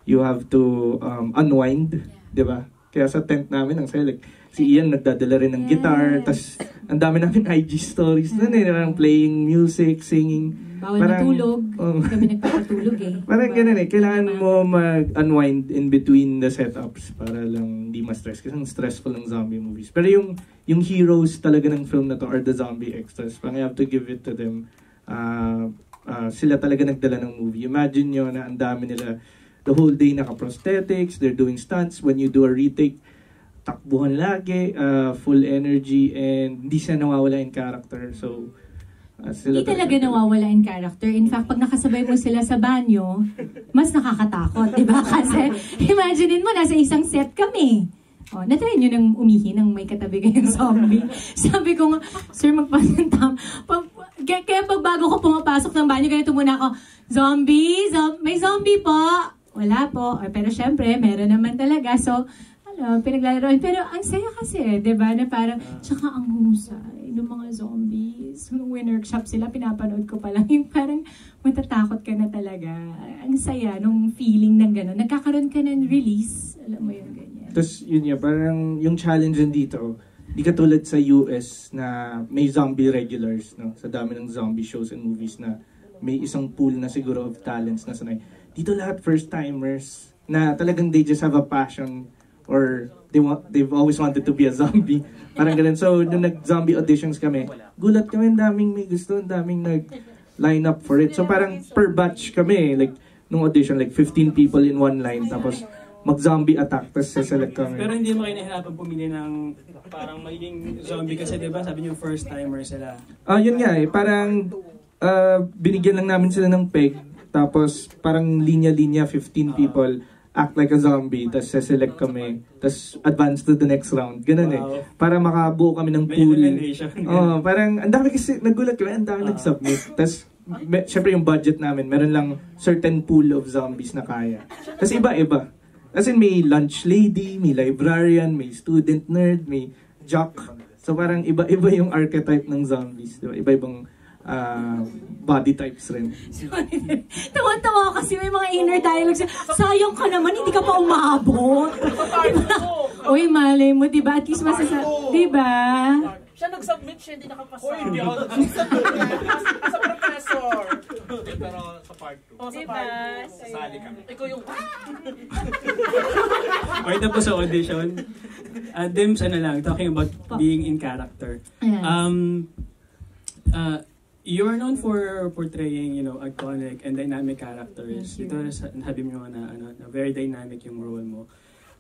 You have to um, unwind. Yeah. Diba? Kaya sa tent namin, ang select, si Ian nagdadala rin ng yeah. guitar. Tapos, ang dami namin I G stories. Yeah. Dun eh, parang playing, music, singing. Bawal parang, natulog. Um, kami nagpapatulog eh. Parang diba? Ganun eh. Kailangan mo mag-unwind in between the setups para lang di ma-stress. Kasi ang stressful ng zombie movies. Pero yung, yung heroes talaga ng film na to are the zombie extras. Parang you have to give it to them. Uh, Uh, sila talaga nagdala ng movie. Imagine nyo na ang dami nila the whole day naka-prosthetics, they're doing stunts. When you do a retake, takbuhan lagi, uh, full energy, and hindi siya nawawala in character. So, uh, sila hindi talaga nawawala in character. In fact, pag nakasabay mo sila sa banyo, mas nakakatakot, diba? Kasi, imaginein mo, nasa isang set kami. Oh, na-try nyo nang umihi nang may katabi kayong zombie. Sabi ko nga, sir, magpasantam. Pag, kaya, kaya pag bago ko pumapasok ng banyo, ganito muna ako, zombie, zom may zombie po. Wala po. Or, pero syempre, meron naman talaga. So, alam, pinaglalaroan. Pero ang saya kasi, di ba? Na parang, tsaka ang husay ng mga zombies. Winworkshop sila, pinapanood ko pa lang. Yung parang matatakot ka na talaga. Ang saya nung feeling ng gano'n. Nagkakaroon ka ng release. Alam mo yun, ganyan. Tapos yun niya, parang yung challenge din dito, di katulad sa U S na may zombie regulars, no? Sa dami ng zombie shows and movies na may isang pool na siguro of talents na sanay. Dito lahat first-timers na talagang they just have a passion or they want, they've always wanted to be a zombie. Parang ganun. So, nung nag-zombie auditions kami, gulat kami, ang daming may gusto, ang daming nag-line up for it. So, parang per batch kami, like, nung audition, like fifteen people in one line, tapos mag-zombie attack, tapos saselect kami. Pero hindi mo kayo nahihirapan pumili ng parang magiging zombie kasi, di ba? Sabi niyo, first-timer sila. Ah, uh, yun nga eh. Parang uh, binigyan lang namin sila ng peg, tapos parang linya-linya, fifteen people, act like a zombie, tapos saselect kami, tapos advance to the next round. Ganun eh. Para makabuo kami ng pool. Oh, parang, ang dami kasi, nagulat kami, ang dami nag-submit. Tapos, syempre yung budget namin, meron lang certain pool of zombies na kaya. Tapos iba-iba. As in, may lunch lady, may librarian, may student nerd, may jock. So parang iba-iba yung archetype ng zombies. Diba? Iba-ibang uh, body types rin. Tawan-tawa kasi may mga inner dialogue. Sayang ka naman, hindi ka pa umabot. Diba? Uy, malay mo, diba? At least masasa... Diba? Siya nag-submit siya, hindi nakapasa. Uy, hindi ako nag-submit. As a professor. Pero sa part two. O, sa part two. Sasali kami. Ikaw yung... Okay, tapos sa audition. Uh, Dims, ano lang, talking about being in character. Um, uh, you are known for portraying, you know, iconic and dynamic characters. Ito, sabi mo na, ano, na very dynamic yung role mo.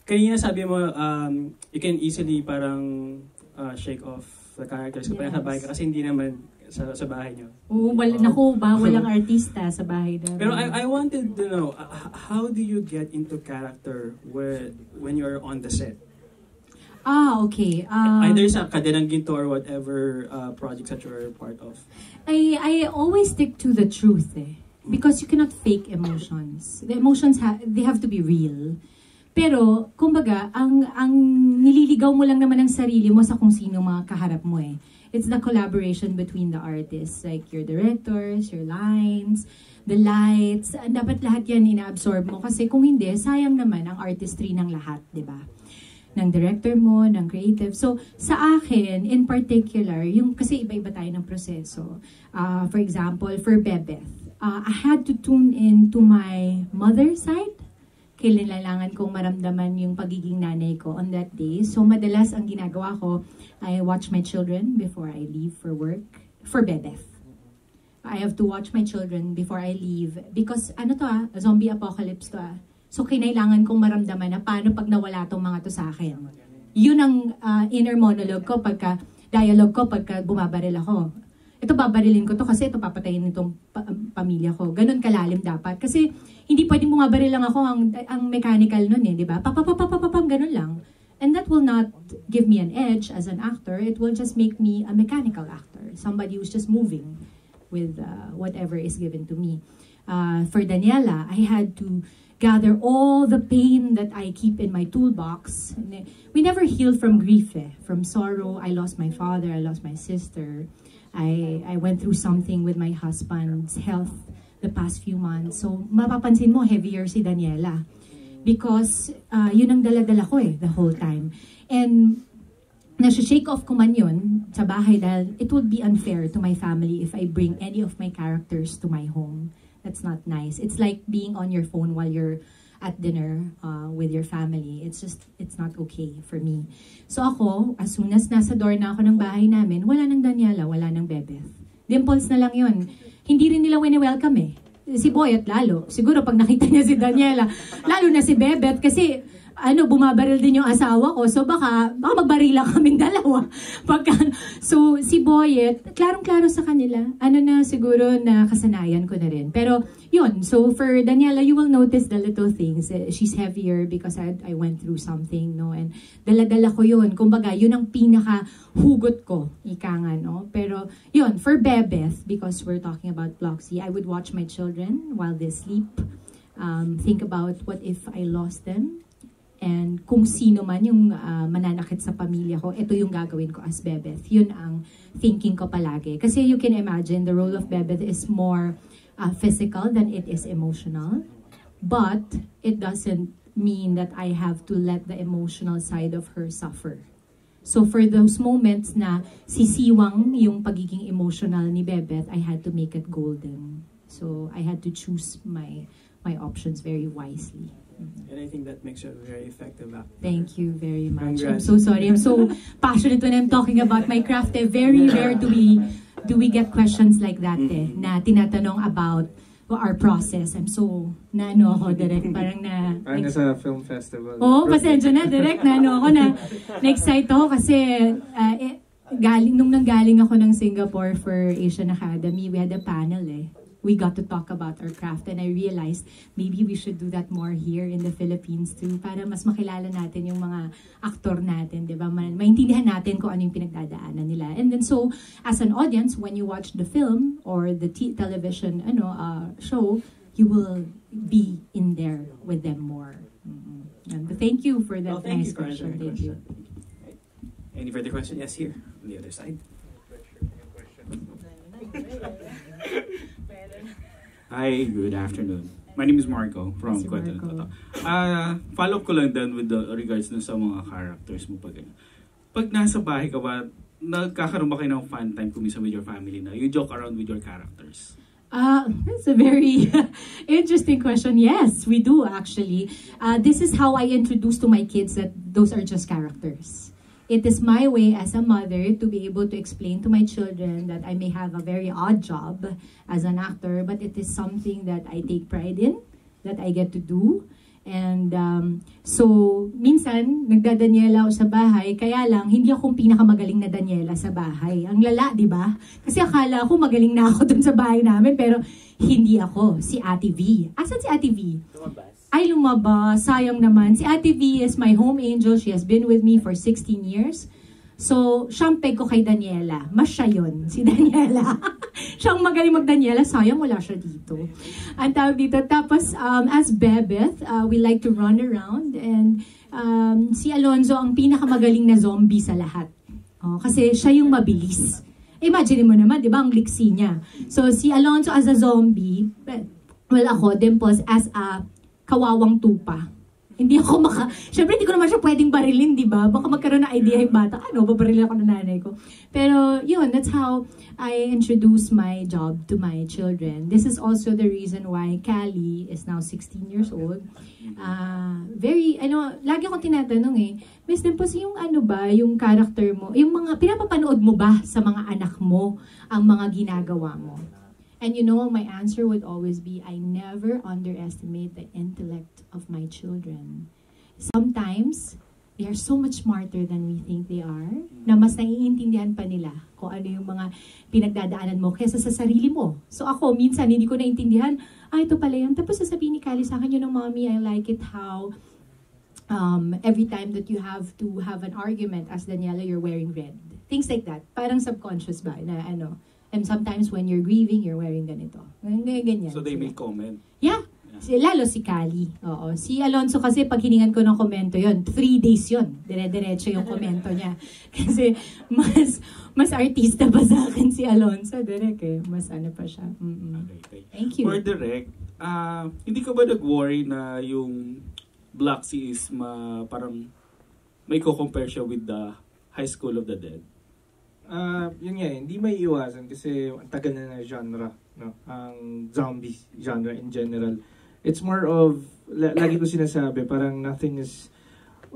Kanina sabi mo, um, you can easily parang uh, shake off the characters kapag yes. Sa bahay ka, kasi hindi naman sa, sa bahay nyo. Oo, wala, oh. Naku, bawal ang artista sa bahay namin. Pero I, I wanted to know, uh, how do you get into character where, when you're on the set? Ah, okay. Um, Either sa Kadenang Ginto or whatever uh, projects that you're part of. I, I always stick to the truth eh. Because you cannot fake emotions. The emotions, ha they have to be real. Pero, kumbaga, ang, ang nililigaw mo lang naman ang sarili mo sa kung sino mga kaharap mo eh. It's the collaboration between the artists, like your directors, your lines, the lights. Dapat lahat yan inaabsorb mo kasi kung hindi, sayang naman ang artistry ng lahat, di ba? Ng director mo, ng creative. So, sa akin, in particular, yung kasi iba-iba tayo ng proseso. Uh, for example, for Bebeth, uh, I had to tune in to my mother's side. Kailangan kong maramdaman yung pagiging nanay ko on that day. So, madalas ang ginagawa ko, I watch my children before I leave for work. For Bebeth. I have to watch my children before I leave. Because, ano to ah, zombie apocalypse to ah. So, kailangan kong maramdaman na paano pag nawala tong mga to sa akin. Yun ang uh, inner monologue ko, pagka dialogue ko, pagka bumabaril ako. Ito babarilin ko to kasi ito papatayin nitong pa pamilya ko. Ganon kalalim dapat. Kasi hindi pwedeng bumabaril lang ako ang, ang mechanical nun eh, di ba? Papapapapapapam, ganon lang. And that will not give me an edge as an actor. It will just make me a mechanical actor. Somebody who's just moving with uh, whatever is given to me. Uh, for Daniela, I had to gather all the pain that I keep in my toolbox. We never heal from grief eh. From sorrow, I lost my father, I lost my sister. I, I went through something with my husband's health the past few months. So, mapapansin mo, heavier si Daniela. Because, uh, yun ang dala-dala ko eh, the whole time. And, nasa-shake off ko man yun sa bahay dahil it would be unfair to my family if I bring any of my characters to my home. That's not nice. It's like being on your phone while you're at dinner uh, with your family. It's just, it's not okay for me. So ako, as soon as nasa door na ako ng bahay namin, wala nang Daniela, wala nang Bebeth. Dimples na lang yun. Hindi rin nila wini-welcome eh. Si Boyet lalo. Siguro pag nakita niya si Daniela, lalo na si Bebeth kasi ano, bumabaril din yung asawa ko. So baka, baka magbaril lang kaming dalawa. Pagka, so si Boyet, klarong-klaro sa kanila. Ano na siguro na kasanayan ko na rin. Pero yun, so for Daniela, you will notice the little things. She's heavier because I, I went through something, no? And dala-dala ko yun. Kumbaga, yun ang pinaka-hugot ko. Ika nga, no? Pero yun, for Bebeth, because we're talking about Block Z, I would watch my children while they sleep. Um, think about what if I lost them. And kung sino man yung uh, mananakit sa pamilya ko, ito yung gagawin ko as Bebeth. Yun ang thinking ko palagi. Kasi you can imagine, the role of Bebeth is more uh, physical than it is emotional. But it doesn't mean that I have to let the emotional side of her suffer. So for those moments na sisiwang yung pagiging emotional ni Bebeth, I had to make it golden. So I had to choose my my options very wisely. And I think that makes you a very effective actor. Thank you very much. Congrats. I'm so sorry. I'm so passionate when I'm talking about my craft. Eh. Very rare do we do we get questions like that eh, na tinatanong about our process. I'm so naano ako direct parang na parang nasa film festival. Oh, pasensya na direct naano ako na na-excite ako kasi uh, eh, galing nung nanggaling ako ng Singapore for Asian Academy, we had a panel eh. We got to talk about our craft and I realized maybe we should do that more here in the Philippines too para mas makilala natin yung mga aktor natin, diba? Maintindihan natin kung ano yung pinagdadaanan nila. And then so, as an audience, when you watch the film or the t television ano, uh, show, you will be in there with them more. Mm-hmm. And thank you for that well, thank nice you for question. Thank question. You. Any further question? Yes, here, on the other side. Hi, good afternoon. My name is Marco from si Kwento. Uh, follow ko lang din with the regards na sa mga characters mo pag ganyan. Pag nasa bahay ka ba, nagkakaroon ba kayo ng fun time kumisa with your family na you joke around with your characters? Uh, that's a very interesting question. Yes, we do actually. Uh, this is how I introduce to my kids that those are just characters. It is my way as a mother to be able to explain to my children that I may have a very odd job as an actor, but it is something that I take pride in, that I get to do. And um, so, minsan, nagda-Daniela ako sa bahay, kaya lang, hindi akong pinakamagaling na Daniela sa bahay. Ang lala, di ba? Kasi akala ko magaling na ako dun sa bahay namin, pero hindi ako. Si Ate V. Asan si Ate V? Ay, lumabas. Sayang naman. Si Ate V is my home angel. She has been with me for sixteen years. So, siyang peg ko kay Daniela. Mas siya yun, si Daniela. Siyang magaling mag-Daniela. Sayang wala siya dito. Ang tawag dito. Tapos, um, as Bebeth, uh, we like to run around. And um, si Alonzo ang pinakamagaling na zombie sa lahat. Oh, kasi siya yung mabilis. Imagine mo naman, di ba? Ang liksi niya. So, si Alonzo as a zombie, well, ako, Dimples, as a kawawang tupa. Hindi ako maka... Siyempre, hindi ko naman siya pwedeng barilin, di ba? Baka magkaroon ng idea yung bata. Ano, babarilin ako ng nanay ko. Pero, yun, that's how I introduce my job to my children. This is also the reason why Callie is now sixteen years old. Uh, very, ano, lagi akong tinatanong eh, Miss Dimples, yung ano ba, yung character mo, yung mga, pinapapanood mo ba sa mga anak mo ang mga ginagawa mo? And you know, my answer would always be, I never underestimate the intellect of my children. Sometimes, they are so much smarter than we think they are, na mas naiintindihan pa nila kung ano yung mga pinagdadaanan mo kesa sa sarili mo. So ako, minsan, hindi ko naintindihan, ah, ito pala yun. Tapos sasabihin ni Callie sa akin, you know, Mommy, I like it how um, every time that you have to have an argument, as Daniela, you're wearing red. Things like that. Parang subconscious ba, na ano. And sometimes when you're grieving, you're wearing ganito. Ganyan. So they make comment? Yeah. yeah. Lalo si Callie. Oo. Si Alonzo kasi pag hiningan ko ng komento yon, three days yon. Dire-diretso yung komento niya. Kasi mas mas artista pa sa akin si Alonzo. Direk eh. Mas ano pa siya. Mm -mm. Okay, thank you. For Direk, uh, hindi ka ba nag-worry na yung Block Z is ma, parang may ko-compare siya with the High School of the Dead? Uh, yun nga, hindi may iwasan kasi ang tagal na na genre, no? Ang zombie genre in general. It's more of, lagi ko sinasabi, parang nothing is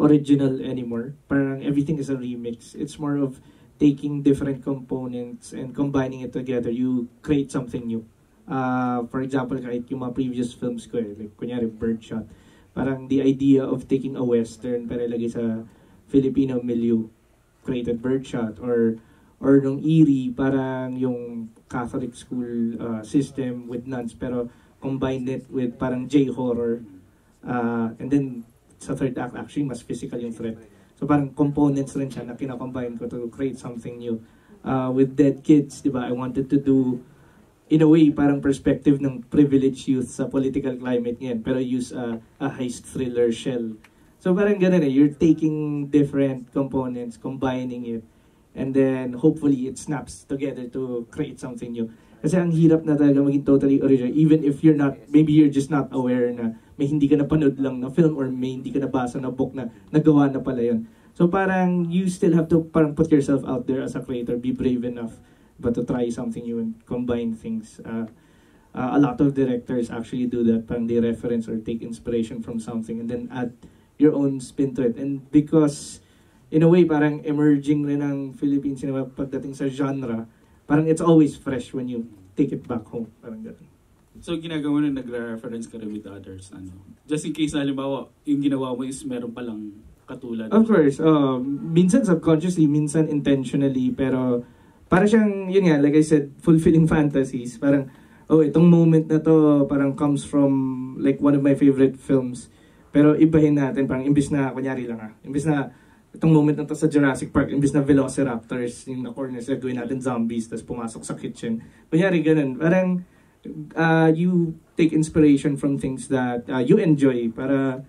original anymore. Parang everything is a remix. It's more of taking different components and combining it together. You create something new. Uh, for example, kahit yung mga previous films ko, eh, like, kunyari Birdshot. Parang the idea of taking a Western para ilagay sa Filipino milieu, created Birdshot, or or nung Eerie, parang yung Catholic school uh, system with nuns, pero combined it with parang J-horror. Uh, and then sa third act, actually, mas physical yung threat. So parang components rin siya na kinakombine ko to create something new. Uh, with Dead Kids, diba, I wanted to do, in a way, parang perspective ng privileged youth sa political climate ngayon, pero use a, a heist thriller shell. So parang ganun eh, you're taking different components, combining it, and then hopefully it snaps together to create something new. Kasi ang hirap na talaga maging totally original, even if you're not, maybe you're just not aware na may hindi ka napanood lang na film or may hindi ka nabasa na book na nagawa na pala yun. So parang you still have to parang put yourself out there as a creator, be brave enough but to try something new and combine things. Uh, uh, a lot of directors actually do that. Parang they reference or take inspiration from something and then add your own spin to it. And because, in a way, parang emerging rin ang Philippine cinema pagdating sa genre, parang it's always fresh when you take it back home. Parang ganun. So, ginagawa na nagre-reference ka rin with others? Ano? Just in case, halimbawa, yung ginawa mo is meron palang katulad? Of course. Uh, minsan subconsciously, minsan intentionally, pero para siyang, yun nga, like I said, fulfilling fantasies. Parang, oh, itong moment na to parang comes from like one of my favorite films. Pero ibahin natin, parang imbis na, kunyari lang ah, imbis na itong moment na to sa Jurassic Park, imbis na Velociraptors, yung na-corner sila, gawin natin zombies, tapos pumasok sa kitchen. Kunyari, ganun. Parang, uh, you take inspiration from things that uh, you enjoy. Para,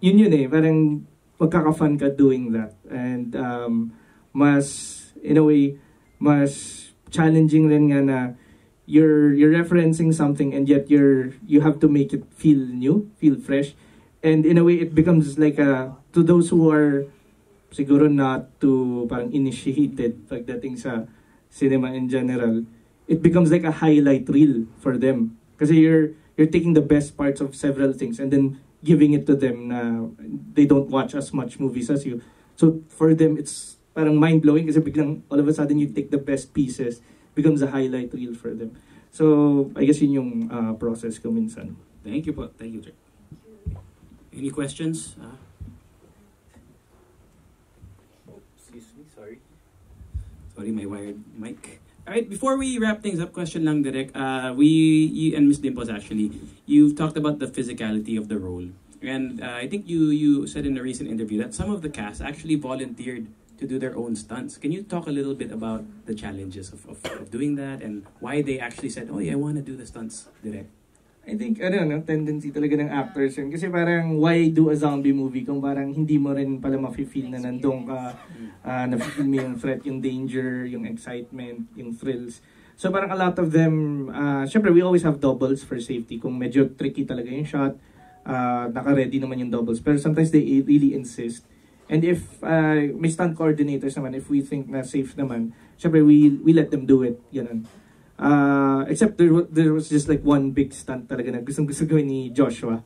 yun yun eh, parang magkaka-fun ka doing that. And, um, mas, in a way, mas challenging rin nga na you're you're referencing something and yet you're you have to make it feel new, feel fresh, and in a way it becomes like a, to those who are siguro not to parang initiated pagdating sa cinema in general, it becomes like a highlight reel for them kasi you're you're taking the best parts of several things and then giving it to them na they don't watch as much movies as you, so for them it's parang mind-blowing kasi biglang all of a sudden you take the best pieces, becomes a highlight reel for them. So, I guess yun yung uh, process ko minsan. Thank you po. Thank you, Direk. Any questions? Uh, oh, excuse me, sorry. Sorry, my wired mic. Alright, before we wrap things up, question lang, Direk. Uh, we, you and Miss Dimples actually, you've talked about the physicality of the role. And uh, I think you, you said in a recent interview that some of the cast actually volunteered to do their own stunts. Can you talk a little bit about the challenges of, of, of doing that and why they actually said, oh yeah, I want to do the stunts, Direk? I think, ano, no, tendency talaga ng actors yun. Kasi parang, why do a zombie movie kung parang hindi mo rin pala mafe-feel na nandong ka, uh, na-feel mo yung threat, yung danger, yung excitement, yung thrills. So parang a lot of them, uh, syempre we always have doubles for safety. Kung medyo tricky talaga yung shot, uh, naka-ready naman yung doubles. Pero sometimes they really insist. And if uh, may stunt coordinators naman, if we think na safe naman, syempre we, we let them do it. Ganun. Uh, except there, there was just like one big stunt talaga na gustong gusto gawin ni Joshua.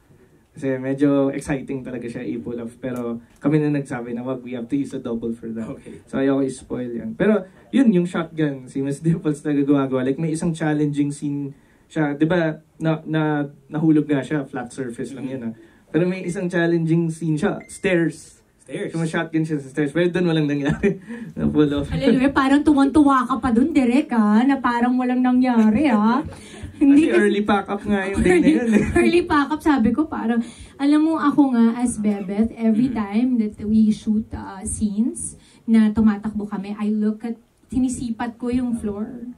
Kasi medyo exciting talaga siya i-pull off. Pero kami na nagsabi na wag, we have to use a double for that. Okay. So ayoko i-spoil yan. Pero yun, yung shotgun, si Miss Dimples talaga gumagawa. Like may isang challenging scene siya. Diba, na, na, nahulog na siya, flat surface lang yan. Ha? Pero may isang challenging scene siya, stairs. Suma-shotgun siya sa stairs. Pero doon walang nangyari. Na-pull off. Hallelujah, parang tuwan-tuwa ka pa doon, Direk, ha? Na parang walang nangyari, ha? Hindi kasi early pack-up nga yung day na yun. Early pack-up, sabi ko, parang, alam mo ako nga, as Bebeth, every time that we shoot uh, scenes na tumatakbo kami, I look at, tinisipat ko yung floor.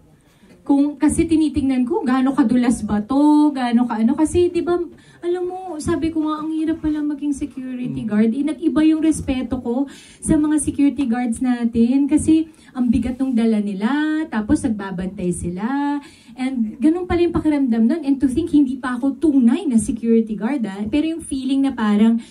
Kung kasi tinitingnan ko gaano kadulas ba to, gaano ka ano kasi 'di ba alam mo sabi ko nga ang hirap pala maging security guard. Eh, nag-iba yung respeto ko sa mga security guards natin kasi ang bigat ng dala nila, tapos nagbabantay sila. And ganun pala yung pakiramdam nun. And to think hindi pa ako tunay na security guard, ah, pero yung feeling na parang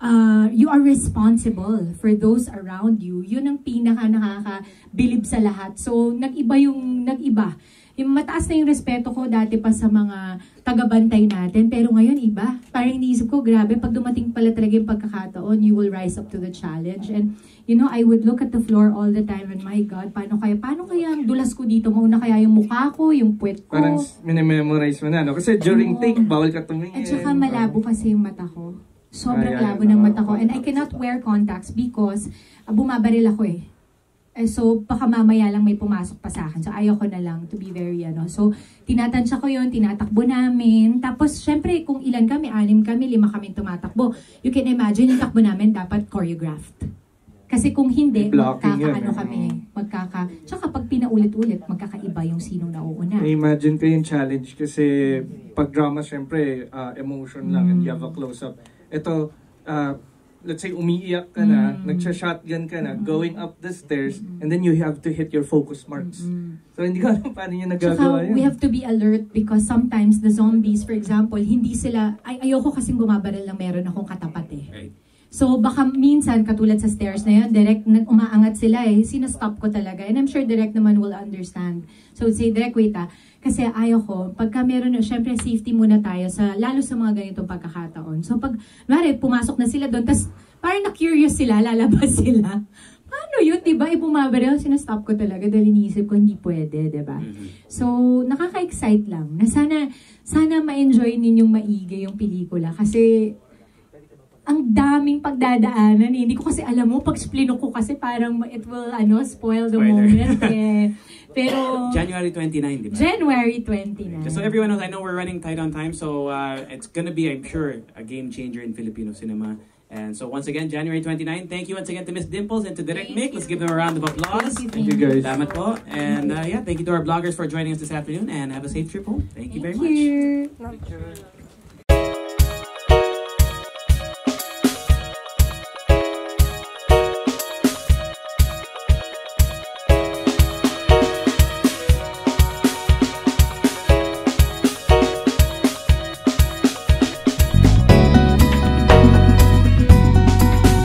Uh, you are responsible for those around you. Yun ang pinaka nakakabilib sa lahat. So, nag-iba yung nag-iba. Yung mataas na yung respeto ko dati pa sa mga tagabantay natin. Pero ngayon, iba. Parang iniisip ko, grabe, pag dumating pala talaga yung pagkakataon, you will rise up to the challenge. And, you know, I would look at the floor all the time and my God, paano kaya, paano kaya ang dulas ko dito? Mauna kaya yung mukha ko, yung puwet ko. Parang minimemorize mo na, no? Kasi during oh, take, bawal ka tumingin. At saka malabo kasi yung mata ko. Sobrang Ay, labo ng mata ko. And I cannot wear contacts because uh, bumabaril ako eh. eh. So, baka mamaya lang may pumasok pa sa akin. So, ayaw ko na lang to be very ano. So, tinatansya ko yun, tinatakbo namin. Tapos, syempre, kung ilan kami, anim kami, lima kami tumatakbo. You can imagine, yung takbo namin dapat choreographed. Kasi kung hindi, magkakaano kami. Magkaka... Tsaka pag pinaulit-ulit, magkakaiba yung sino nauuna. Imagine ko yung challenge kasi pag drama, syempre, uh, emotion lang mm. and you have a close-up. Ito, uh, let's say umiiyak ka na, mm. nagsha-shotgun ka na, mm. going up the stairs, mm. and then you have to hit your focus marks. Mm. So, hindi ko alam paano niya nagagawa yun. We have to be alert because sometimes the zombies, for example, hindi sila, ay ayoko kasing bumabaril na meron akong katapat eh. Right. So, baka minsan, katulad sa stairs na yun, Direk, umaangat sila eh, sinastop ko talaga. And I'm sure Direk naman will understand. So, say, Direk, wait ah. Kasi ayaw ko, pagka meron, syempre safety muna tayo, sa, lalo sa mga ganitong pagkakataon. So, pag, mare, pumasok na sila doon, tapos parang na-curious sila, lalabas sila. Paano yun, diba? Ibumabaril, sinastop ko talaga dahil iniisip ko, hindi pwede, diba? So, nakaka-excite lang. Na sana, sana ma-enjoy ninyong maigi yung pelikula. Kasi, ang daming pagdadaanan eh. Hindi ko kasi alam mo, pag splino ko kasi parang it will ano, spoil the Spoiler. moment eh. Pero January twenty-ninth, diba? January twenty-ninth. Just so everyone knows, I know we're running tight on time, so uh, it's gonna be, I'm sure, a game changer in Filipino cinema. And so once again, January twenty-ninth, thank you once again to Miss Dimples and to Direk Nick. Let's give them a round of applause. Thank you, thank you guys. Salamat po. And uh, yeah, thank you to our bloggers for joining us this afternoon and have a safe trip home. Thank you thank very you. much. Thank you.